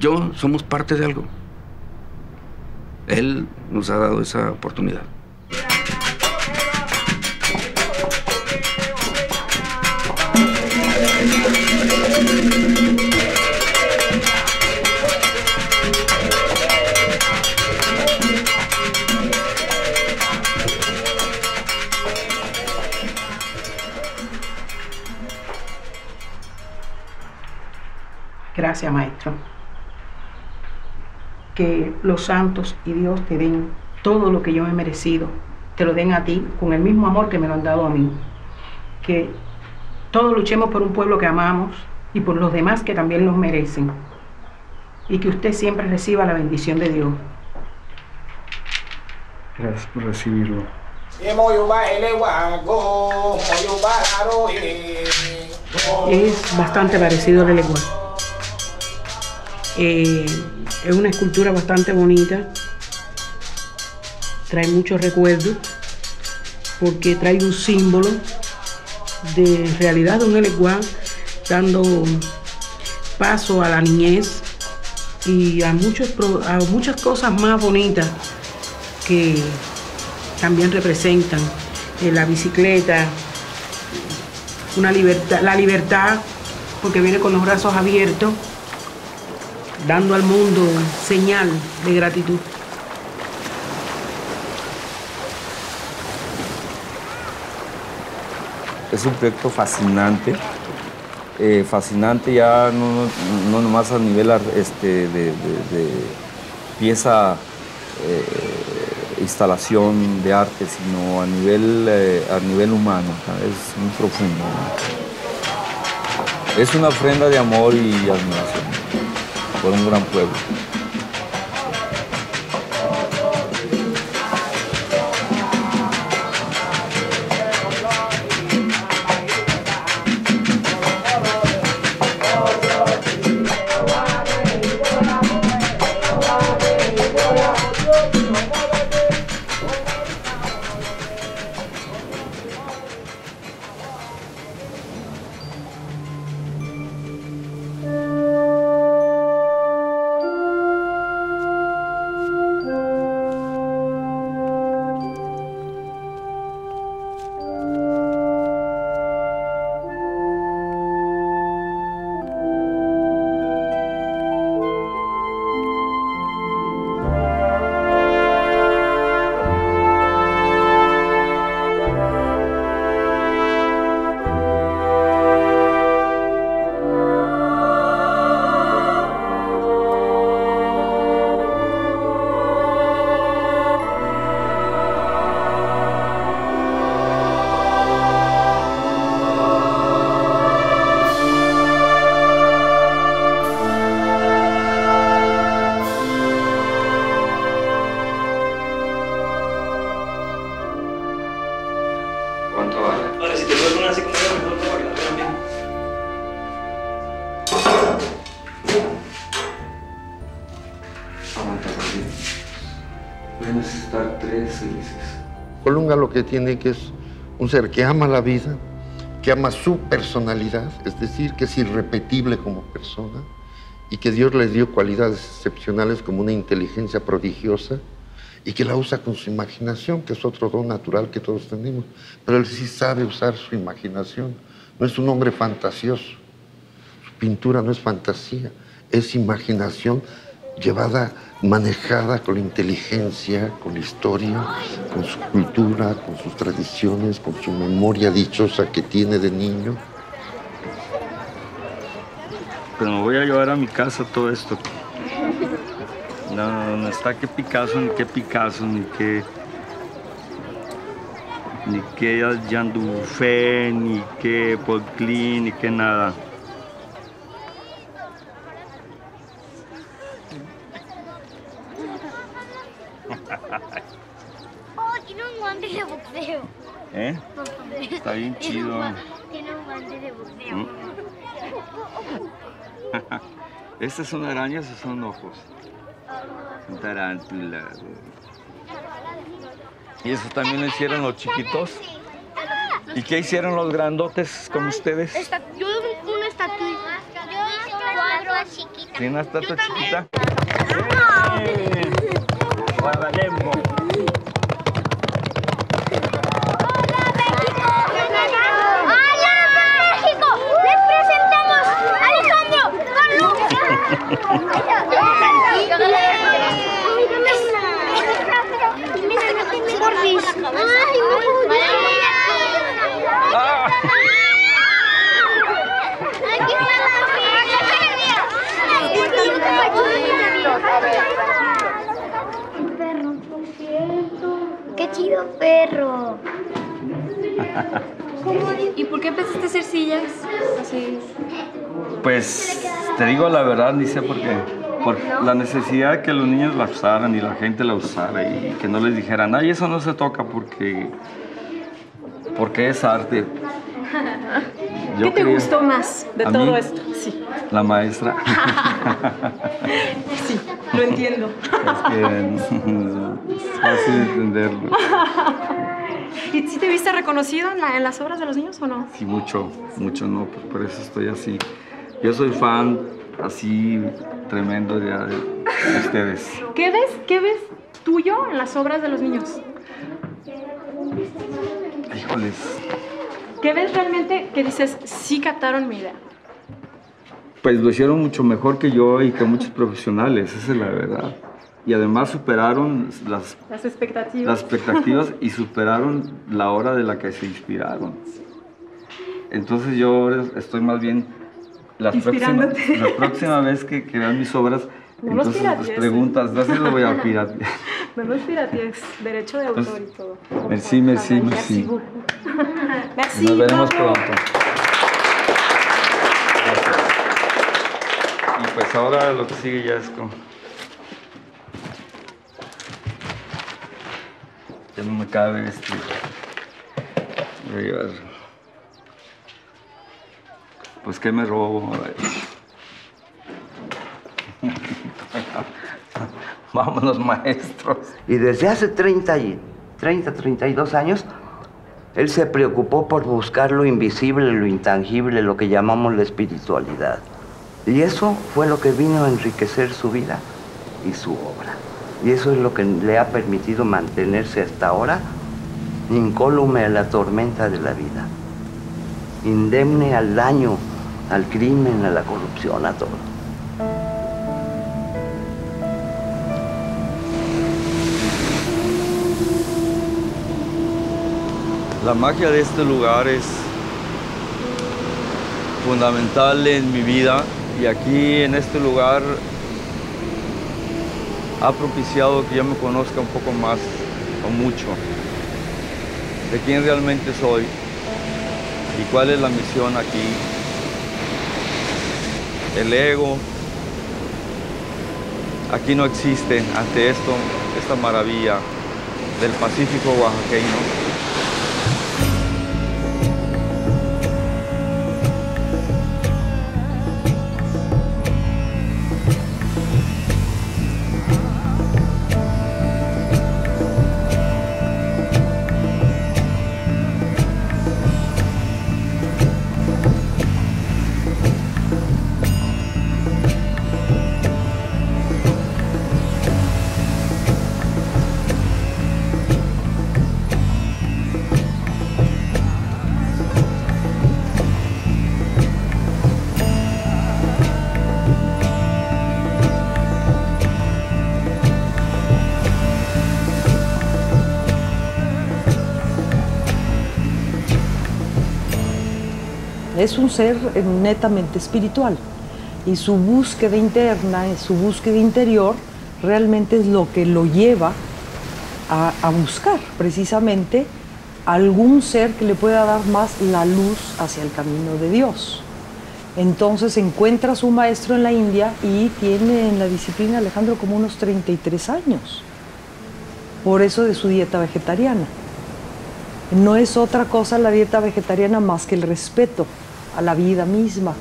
yo, somos parte de algo. Él nos ha dado esa oportunidad. Gracias, maestro. Que los santos y Dios te den todo lo que yo he merecido, te lo den a ti con el mismo amor que me lo han dado a mí. Que todos luchemos por un pueblo que amamos y por los demás que también los merecen. Y que usted siempre reciba la bendición de Dios. Gracias por recibirlo. Es bastante parecido al eleguá. Es una escultura bastante bonita, trae muchos recuerdos porque trae un símbolo de realidad de un eleguá, dando paso a la niñez y a muchas cosas más bonitas que también representan la bicicleta, la libertad, porque viene con los brazos abiertos, dando al mundo señal de gratitud. Es un proyecto fascinante, fascinante ya no nomás a nivel de pieza, instalación de arte, sino a nivel humano, es muy profundo, ¿no? Es una ofrenda de amor y admiración por un gran pueblo. Lo que tiene que es un ser que ama la vida, que ama su personalidad, es decir, que es irrepetible como persona y que Dios le dio cualidades excepcionales como una inteligencia prodigiosa y que la usa con su imaginación, que es otro don natural que todos tenemos. Pero él sí sabe usar su imaginación, no es un hombre fantasioso. Su pintura no es fantasía, es imaginación llevada, manejada con la inteligencia, con la historia, con su cultura, con sus tradiciones, con su memoria dichosa que tiene de niño. Pero me voy a llevar a mi casa todo esto. No está que Picasso, ni que Picasso, ni que Jean Dubuffet, ni que Paul Klee, ni que nada. ¿Eh? Está bien chido. Tiene un guante de boxeo. ¿Mm? ¿Estas son arañas o son ojos? Son tarántulas. ¿Y eso también lo hicieron los chiquitos? ¿Y qué hicieron los grandotes como ustedes? Yo una estatua. Yo hice una estatua chiquita. ¿Tiene una estatua chiquita? Guadalembo. ¡Qué chido perro! ¿Y por qué empezaste a hacer sillas así? Pues te digo la verdad, ni sé por qué. Por la necesidad de que los niños la usaran y la gente la usara y que no les dijeran, ay, eso no se toca porque es arte. Yo ¿Qué te gustó más de todo mí, esto? Sí. La maestra. Sí, lo entiendo. Es que es fácil entenderlo. ¿Y si te viste reconocido en las obras de los niños o no? Sí, mucho no, pues por eso estoy así. Yo soy fan así tremendo de ustedes. ¿Qué ves tuyo en las obras de los niños? Híjoles. ¿Qué ves realmente que dices, sí captaron mi idea? Pues lo hicieron mucho mejor que yo y que muchos profesionales, esa es la verdad. Y además superaron las expectativas. Las expectativas y superaron la hora de la que se inspiraron. Entonces yo ahora estoy más bien, la próxima vez que vean mis obras, no entonces las preguntas, no se lo voy a piratear. No los piratees, derecho de autor y todo. Merci, merci, merci. Merci. Nos veremos pronto. Gracias. Y pues ahora lo que sigue ya es como... Ya no me cabe vestir. Pues qué me robo. Vámonos, maestros. Y desde hace 32 años, él se preocupó por buscar lo invisible, lo intangible, lo que llamamos la espiritualidad. Y eso fue lo que vino a enriquecer su vida y su obra. Y eso es lo que le ha permitido mantenerse hasta ahora incólume a la tormenta de la vida, indemne al daño, al crimen, a la corrupción, a todo. La magia de este lugar es fundamental en mi vida y aquí en este lugar ha propiciado que yo me conozca un poco más o mucho de quién realmente soy y cuál es la misión aquí. El ego aquí no existe ante esto, esta maravilla del Pacífico oaxaqueño. es un ser netamente espiritual y su búsqueda interna, su búsqueda interior realmente es lo que lo lleva a buscar precisamente algún ser que le pueda dar más la luz hacia el camino de Dios. Entonces encuentra a su maestro en la India y tiene en la disciplina Alejandro como unos 33 años, por eso de su dieta vegetariana. No es otra cosa la dieta vegetariana más que el respeto a la vida misma.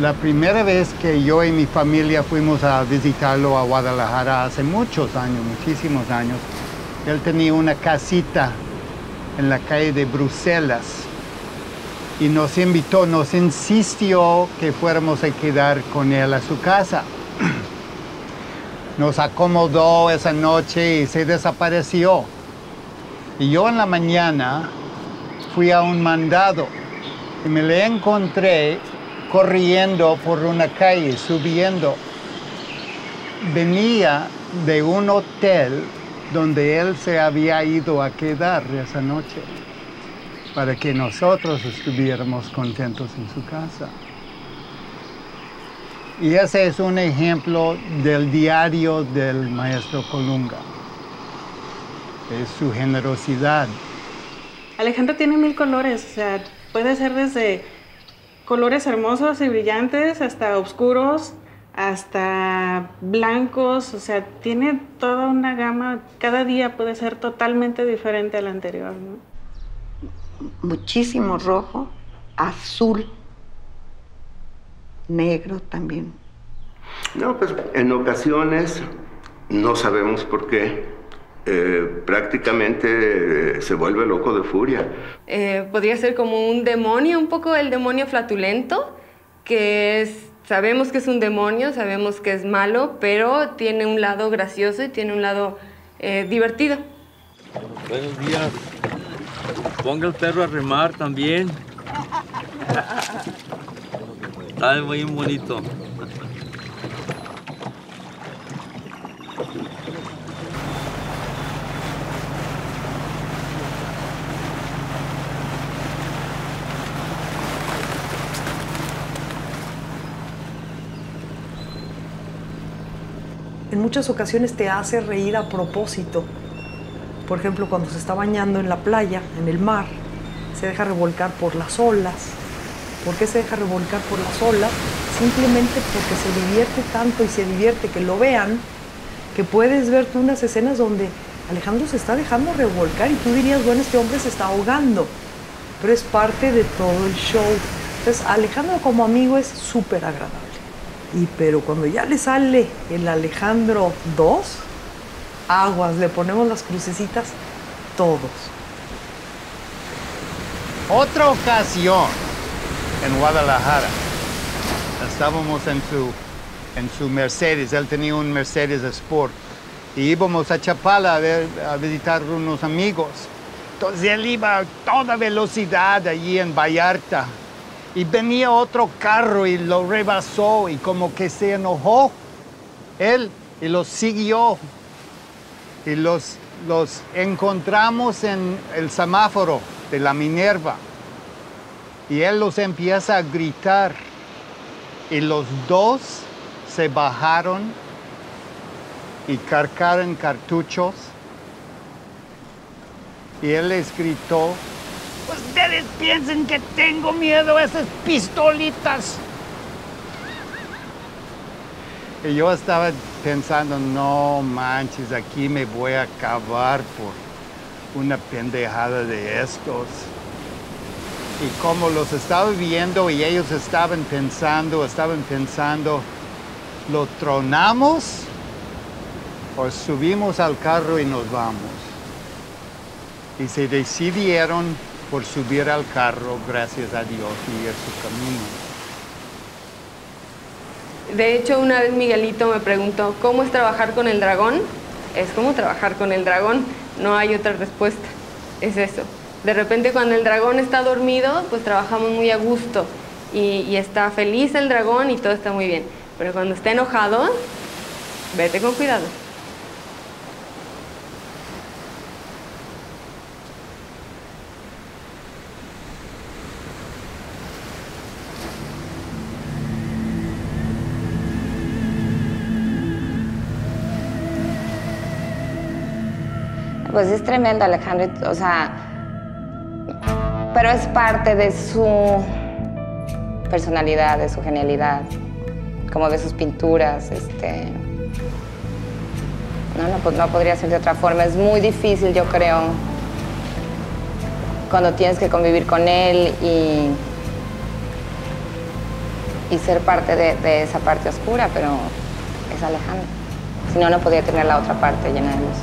La primera vez que yo y mi familia fuimos a visitarlo a Guadalajara hace muchos años, muchísimos años, él tenía una casita en la calle de Bruselas y nos invitó, nos insistió que fuéramos a quedar con él a su casa. Nos acomodó esa noche y se desapareció. Y yo en la mañana fui a un mandado y me le encontré corriendo por una calle, subiendo. Venía de un hotel donde él se había ido a quedar esa noche para que nosotros estuviéramos contentos en su casa. Y ese es un ejemplo del diario del maestro Colunga. Es su generosidad. Alejandro tiene mil colores, o sea, puede ser desde colores hermosos y brillantes, hasta oscuros, hasta blancos, o sea, tiene toda una gama. Cada día puede ser totalmente diferente al anterior, ¿no? Muchísimo rojo, azul, negro también. No, pues en ocasiones, no sabemos por qué, prácticamente se vuelve loco de furia. Podría ser como un demonio, un poco el demonio flatulento, que es, sabemos que es un demonio, sabemos que es malo, pero tiene un lado gracioso y tiene un lado divertido. Buenos días. Ponga el perro a remar también. Está muy bonito. En muchas ocasiones te hace reír a propósito. Por ejemplo, cuando se está bañando en la playa, en el mar, se deja revolcar por las olas. ¿Por qué se deja revolcar por las olas? Simplemente porque se divierte tanto y se divierte que lo vean, que puedes ver tú unas escenas donde Alejandro se está dejando revolcar y tú dirías, bueno, este hombre se está ahogando. Pero es parte de todo el show. Entonces, Alejandro como amigo es súper agradable. Pero cuando ya le sale el Alejandro 2, aguas, le ponemos las crucecitas todos. Otra ocasión en Guadalajara, estábamos en su Mercedes, él tenía un Mercedes Sport, y íbamos a Chapala a visitar unos amigos. Entonces él iba a toda velocidad allí en Vallarta, y venía otro carro y lo rebasó y como que se enojó él y los siguió. Y los encontramos en el semáforo de la Minerva. Y él los empieza a gritar. Y los dos se bajaron y cargaron cartuchos. Y él les gritó, ustedes piensen que tengo miedo a esas pistolitas. Y yo estaba pensando, no manches, aquí me voy a acabar por una pendejada de estos. Y como los estaba viendo y ellos estaban pensando, ¿lo tronamos o subimos al carro y nos vamos? Y se decidieron por subir al carro, gracias a Dios, y a su camino. De hecho, una vez Miguelito me preguntó, ¿cómo es trabajar con el dragón? Es como trabajar con el dragón, no hay otra respuesta, es eso. De repente, cuando el dragón está dormido, pues trabajamos muy a gusto, y está feliz el dragón y todo está muy bien. Pero cuando está enojado, Vete con cuidado. Pues es tremendo, Alejandro, o sea, pero es parte de su personalidad, de su genialidad, como de sus pinturas, no podría ser de otra forma. Es muy difícil, yo creo, cuando tienes que convivir con él y ser parte de esa parte oscura, pero es Alejandro. Si no, no podía tener la otra parte llena de luz.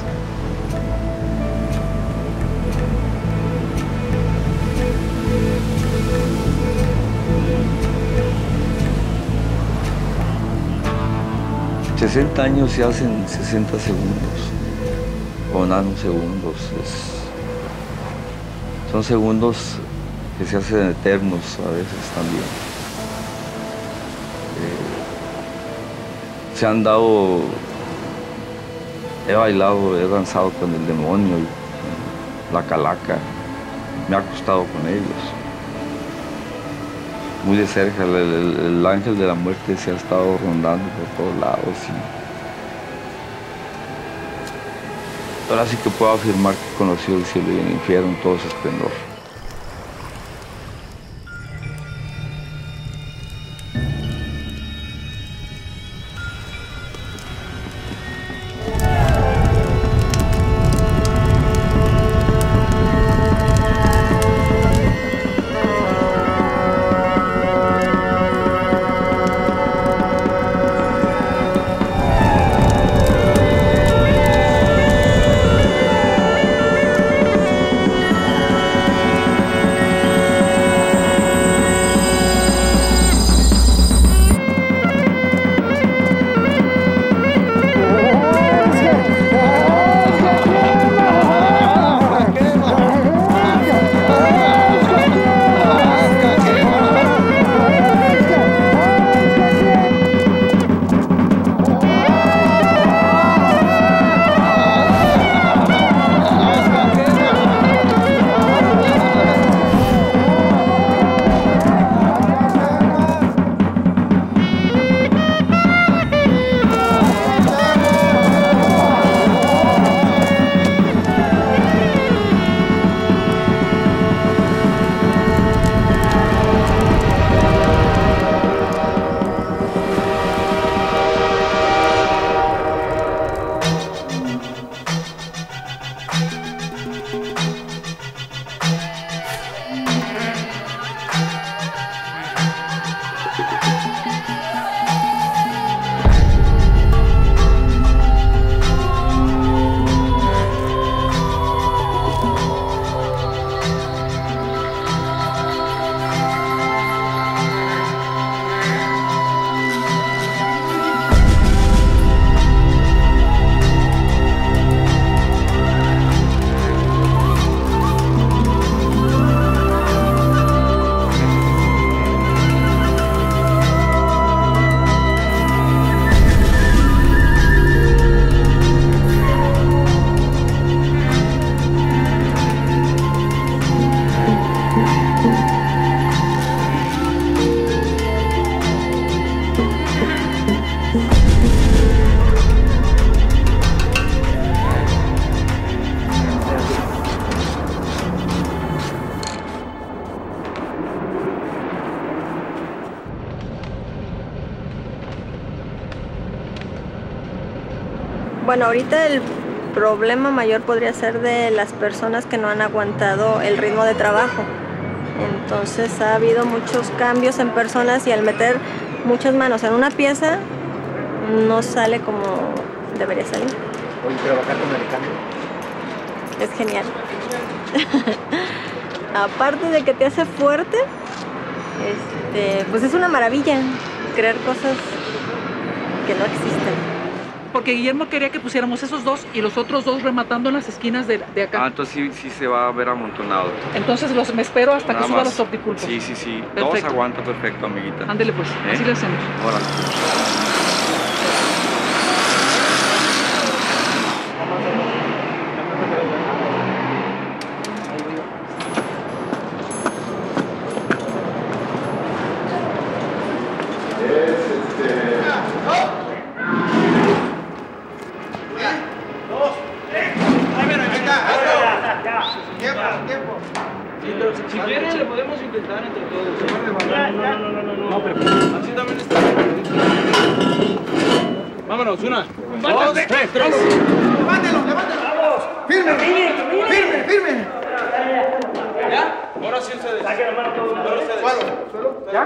...60 años se hacen 60 segundos... ...o nanosegundos... ...son segundos... ...que se hacen eternos a veces también... ...se han dado... ...he bailado, he danzado con el demonio... ...la calaca... ...me ha acostado con ellos... muy de cerca, el ángel de la muerte se ha estado rondando por todos lados. Y ahora sí que puedo afirmar que conoció el cielo y el infierno en todo su esplendor. Bueno, ahorita el problema mayor podría ser de las personas que no han aguantado el ritmo de trabajo. Entonces ha habido muchos cambios en personas y al meter muchas manos en una pieza no sale como debería salir. Oye, trabajar con Alejandro es genial. Aparte de que te hace fuerte, pues es una maravilla crear cosas que no existen. Porque Guillermo quería que pusiéramos esos dos y los otros dos rematando en las esquinas de acá. Ah, entonces sí se va a ver amontonado. Entonces me espero hasta nada que suba más. Los torticultos. Sí. Perfecto. Dos aguanta perfecto, amiguita. Ándele pues, así lo hacemos. Órale. Sí, pero si quieren lo podemos intentar entre todos. No, pero así también está. Vámonos, una, dos, tres. Levántelo, levántelo. Vamos. Firme, firme, firme. ¿Ya? Ahora sí ustedes. ¿Suelo? ¿Ya?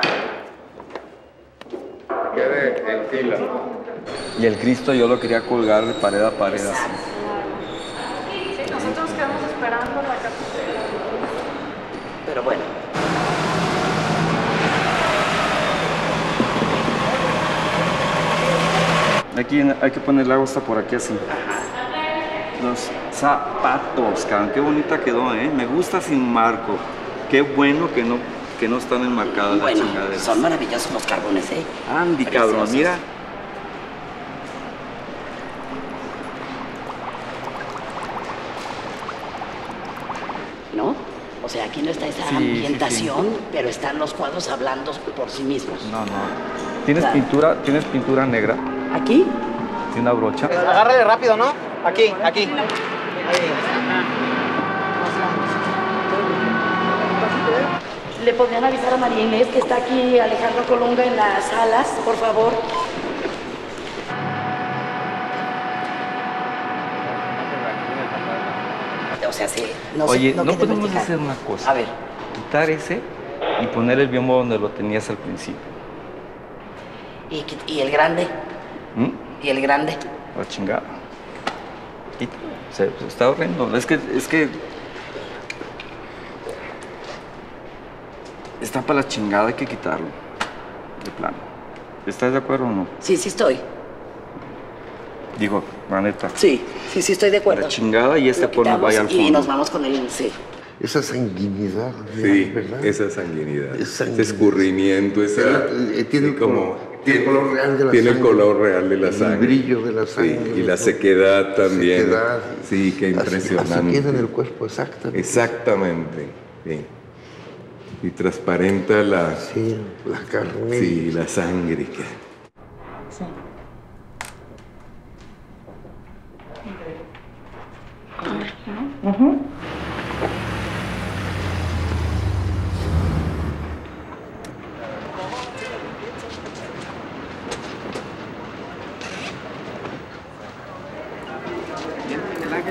Quede en fila. Y el Cristo yo lo quería colgar de pared a pared. Así. Sí, nosotros quedamos esperando la capitela. Pero bueno. Aquí hay que poner el agua hasta por aquí así. Los zapatos, cabrón. Qué bonita quedó, ¿eh? Me gusta sin marco. Qué bueno que no están enmarcadas las chingaderas. Son maravillosos los carbones, ¿eh? Andy, cabrón, mira. ¿No? O sea, aquí no está esa ambientación, pero están los cuadros hablando por sí mismos. No, no. ¿Tienes pintura negra? ¿Aquí? Y una brocha. Agárrale rápido, ¿no? Aquí, aquí. Ahí. ¿Le podrían avisar a María Inés que está aquí Alejandro Colunga en las salas, por favor? O sea, sí. No sé, oye, ¿no podemos hacer una cosa? A ver. Quitar ese y poner el biombo donde lo tenías al principio. ¿Y el grande? ¿Y el grande? La chingada. Se está horrendo. Es que... Está para la chingada, hay que quitarlo. De plano. ¿Estás de acuerdo o no? Sí, sí estoy. Digo, la neta. Sí, sí, sí estoy de acuerdo. La chingada y este porno vaya al fondo. Y nos vamos con el... Sí. Esa sanguinidad. Sí, ¿verdad? Esa sanguinidad. Ese escurrimiento, esa... Tiene como... Tiene el color real de la sangre. Tiene el color real de la sangre. El brillo de la sangre. Sí, y la sequedad también. Sequedad. Sí, qué impresionante. La sequedad en el cuerpo, exactamente. Exactamente. Sí. Y transparenta la... Sí, la carne. Sí, la sangre. Sí. Uh-huh.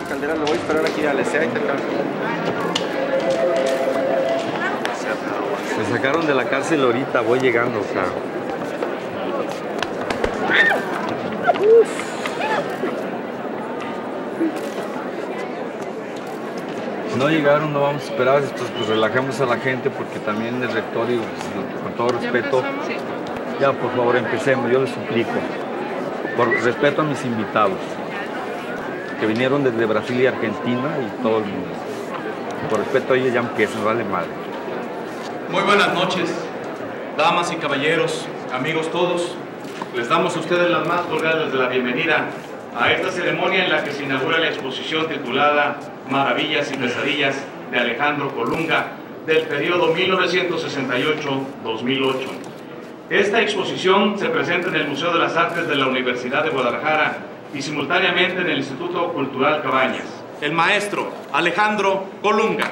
Caldera, lo voy a esperar aquí a Alex. Me sacaron de la cárcel ahorita, voy llegando, o sea. Si no llegaron, no vamos a esperar, entonces pues relajamos a la gente porque también el rector, digo, pues, con todo respeto, ya por favor empecemos, yo les suplico, por respeto a mis invitados. Que vinieron desde Brasil y Argentina y todo el mundo. Por respeto a ellos ya empiezan, vale madre. Muy buenas noches, damas y caballeros, amigos todos. Les damos a ustedes las más cordiales de la bienvenida a esta ceremonia en la que se inaugura la exposición titulada Maravillas y Pesadillas de Alejandro Colunga del periodo 1968-2008. Esta exposición se presenta en el Museo de las Artes de la Universidad de Guadalajara y simultáneamente en el Instituto Cultural Cabañas. El maestro Alejandro Colunga.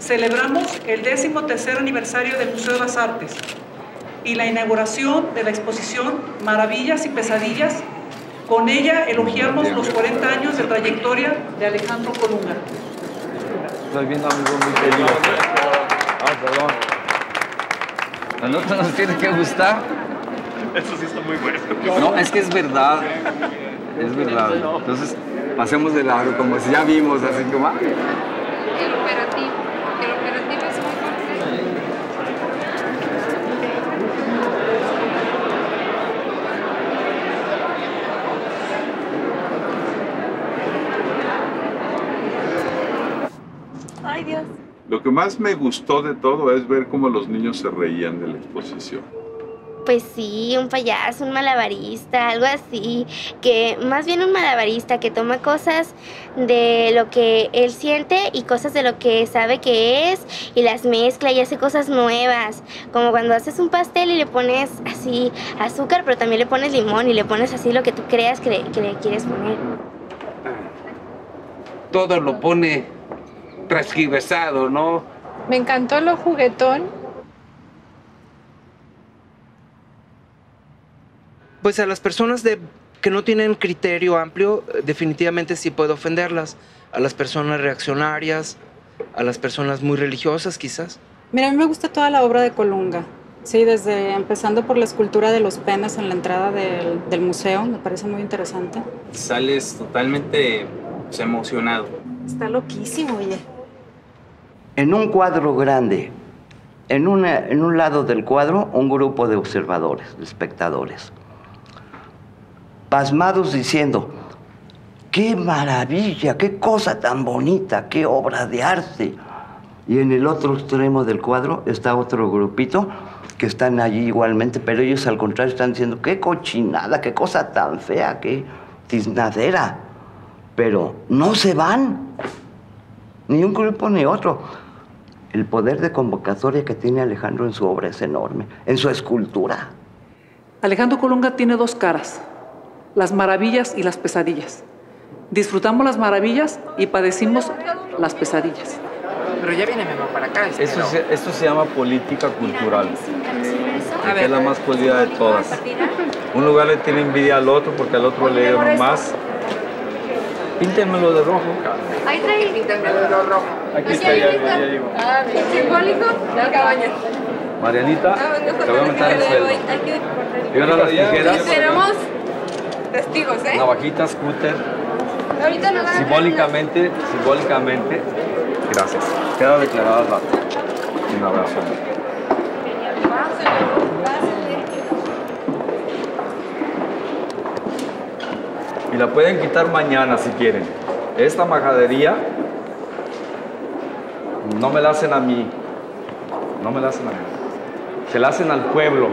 Celebramos el 13º aniversario del Museo de las Artes y la inauguración de la exposición Maravillas y Pesadillas. Con ella elogiamos los 40 años de trayectoria de Alejandro Colunga. Estoy viendo amigos muy queridos. Ah, perdón. La nota nos tiene que gustar. Eso sí está muy bueno. No, es que es verdad. Es verdad. Entonces, pasemos de largo, como si ya vimos, así como... Lo que más me gustó de todo es ver cómo los niños se reían de la exposición. pues sí, un payaso, un malabarista, algo así, que más bien un malabarista que toma cosas de lo que él siente y cosas de lo que sabe que es y las mezcla y hace cosas nuevas, como cuando haces un pastel y le pones así azúcar, pero también le pones limón y le pones así lo que tú creas que le quieres poner. Todo lo pone transgiversado, ¿no? Me encantó lo juguetón. Pues a las personas que no tienen criterio amplio, definitivamente sí puedo ofenderlas. A las personas reaccionarias, a las personas muy religiosas quizás. Mira, a mí me gusta toda la obra de Colunga. Sí, desde empezando por la escultura de los penes en la entrada del museo, me parece muy interesante. Sales totalmente pues, emocionado. Está loquísimo, oye. En un cuadro grande, en un lado del cuadro, un grupo de observadores, de espectadores, pasmados diciendo, ¡qué maravilla, qué cosa tan bonita, qué obra de arte! Y en el otro extremo del cuadro está otro grupito que están allí igualmente, pero ellos al contrario están diciendo, ¡qué cochinada, qué cosa tan fea, qué tiznadera! Pero no se van, ni un grupo ni otro. El poder de convocatoria que tiene Alejandro en su obra es enorme, en su escultura. Alejandro Colunga tiene dos caras. Las maravillas y las pesadillas. Disfrutamos las maravillas y padecimos las pesadillas. Pero ya viene Memo para acá. Esto se llama política cultural, que es la más jodida de todas. Un lugar le tiene envidia al otro porque al otro le da más. Píntenmelo de rojo. Ahí trae el píntenmelo de rojo. Aquí está, ya llegó. Simbólico, la cabaña. Marianita, te voy a meter el suelo. Y ahora las tijeras. Testigos, ¿eh? Navajita, scooter. Ahorita no van simbólicamente, a simbólicamente. Gracias. Queda declarada la. Un abrazo. Y la pueden quitar mañana si quieren. Esta majadería no me la hacen a mí. No me la hacen a mí. Se la hacen al pueblo.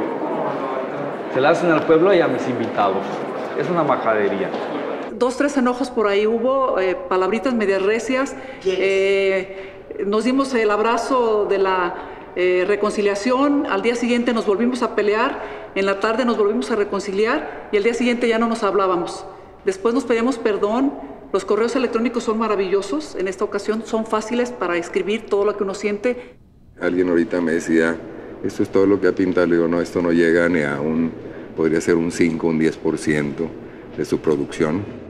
Se la hacen al pueblo y a mis invitados. Es una majadería. Dos, tres enojos por ahí hubo, palabritas medias recias. Yes. Nos dimos el abrazo de la reconciliación. Al día siguiente nos volvimos a pelear. En la tarde nos volvimos a reconciliar. Y al día siguiente ya no nos hablábamos. Después nos pedíamos perdón. Los correos electrónicos son maravillosos. En esta ocasión son fáciles para escribir todo lo que uno siente. Alguien ahorita me decía, esto es todo lo que ha pintado. Le digo, no, esto no llega ni a un... Podría ser un 5, un 10% de su producción.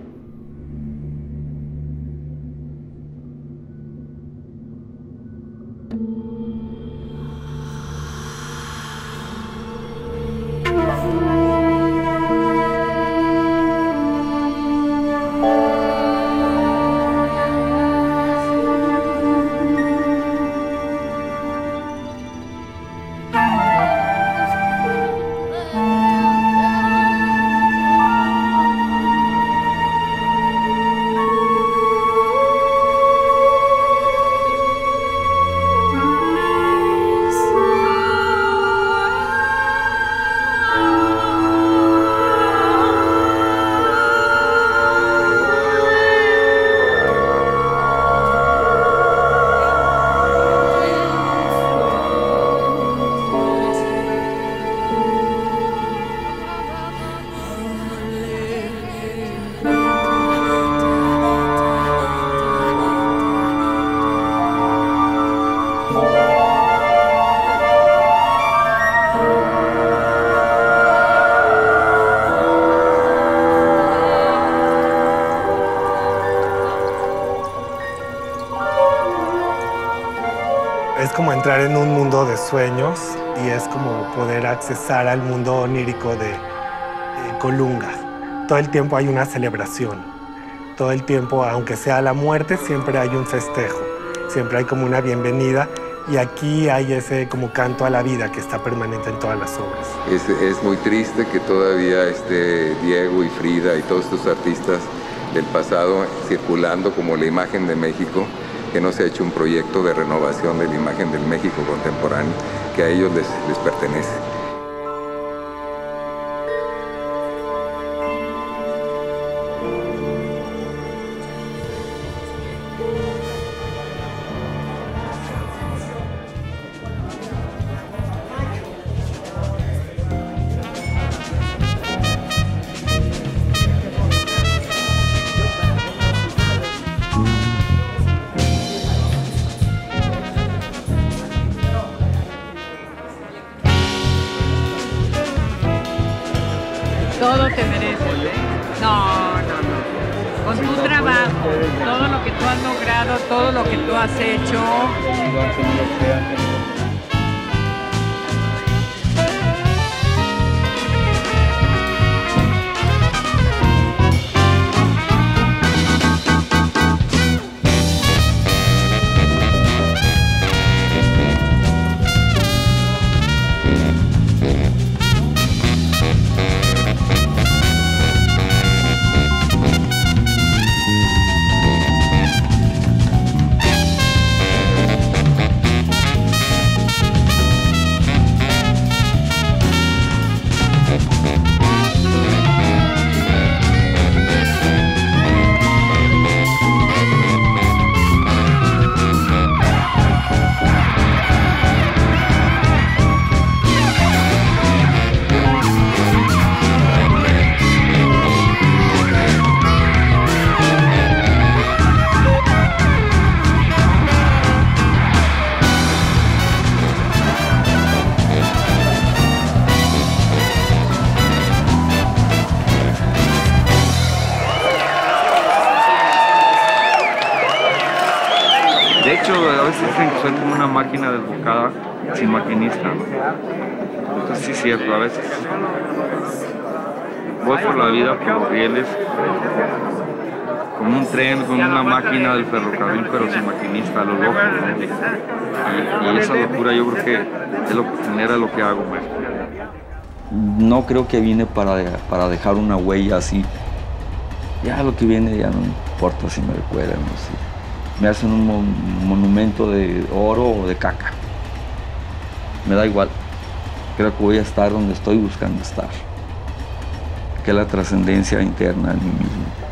Entrar en un mundo de sueños y es como poder accesar al mundo onírico de Colunga. Todo el tiempo hay una celebración, todo el tiempo, aunque sea la muerte, siempre hay un festejo, siempre hay como una bienvenida y aquí hay ese como canto a la vida que está permanente en todas las obras. Es muy triste que todavía esté Diego y Frida y todos estos artistas del pasado circulando como la imagen de México, que no se ha hecho un proyecto de renovación de la imagen del México contemporáneo que a ellos les pertenece. todo te mereces, ¿eh? No, no, no. Con tu trabajo, todo lo que tú has logrado, todo lo que tú has hecho. Soy como una máquina desbocada sin maquinista, ¿no? Entonces sí es cierto, a veces voy por la vida por los rieles, como un tren, como una máquina del ferrocarril, pero sin maquinista, lo loco, ¿no? Y esa locura yo creo que es lo que genera lo que hago, ¿no? No creo que vine para dejar una huella así. Ya lo que viene ya no me importa si me recuerdan, no sé. Me hacen un monumento de oro o de caca. Me da igual. Creo que voy a estar donde estoy buscando estar. Que es la trascendencia interna de mí mismo.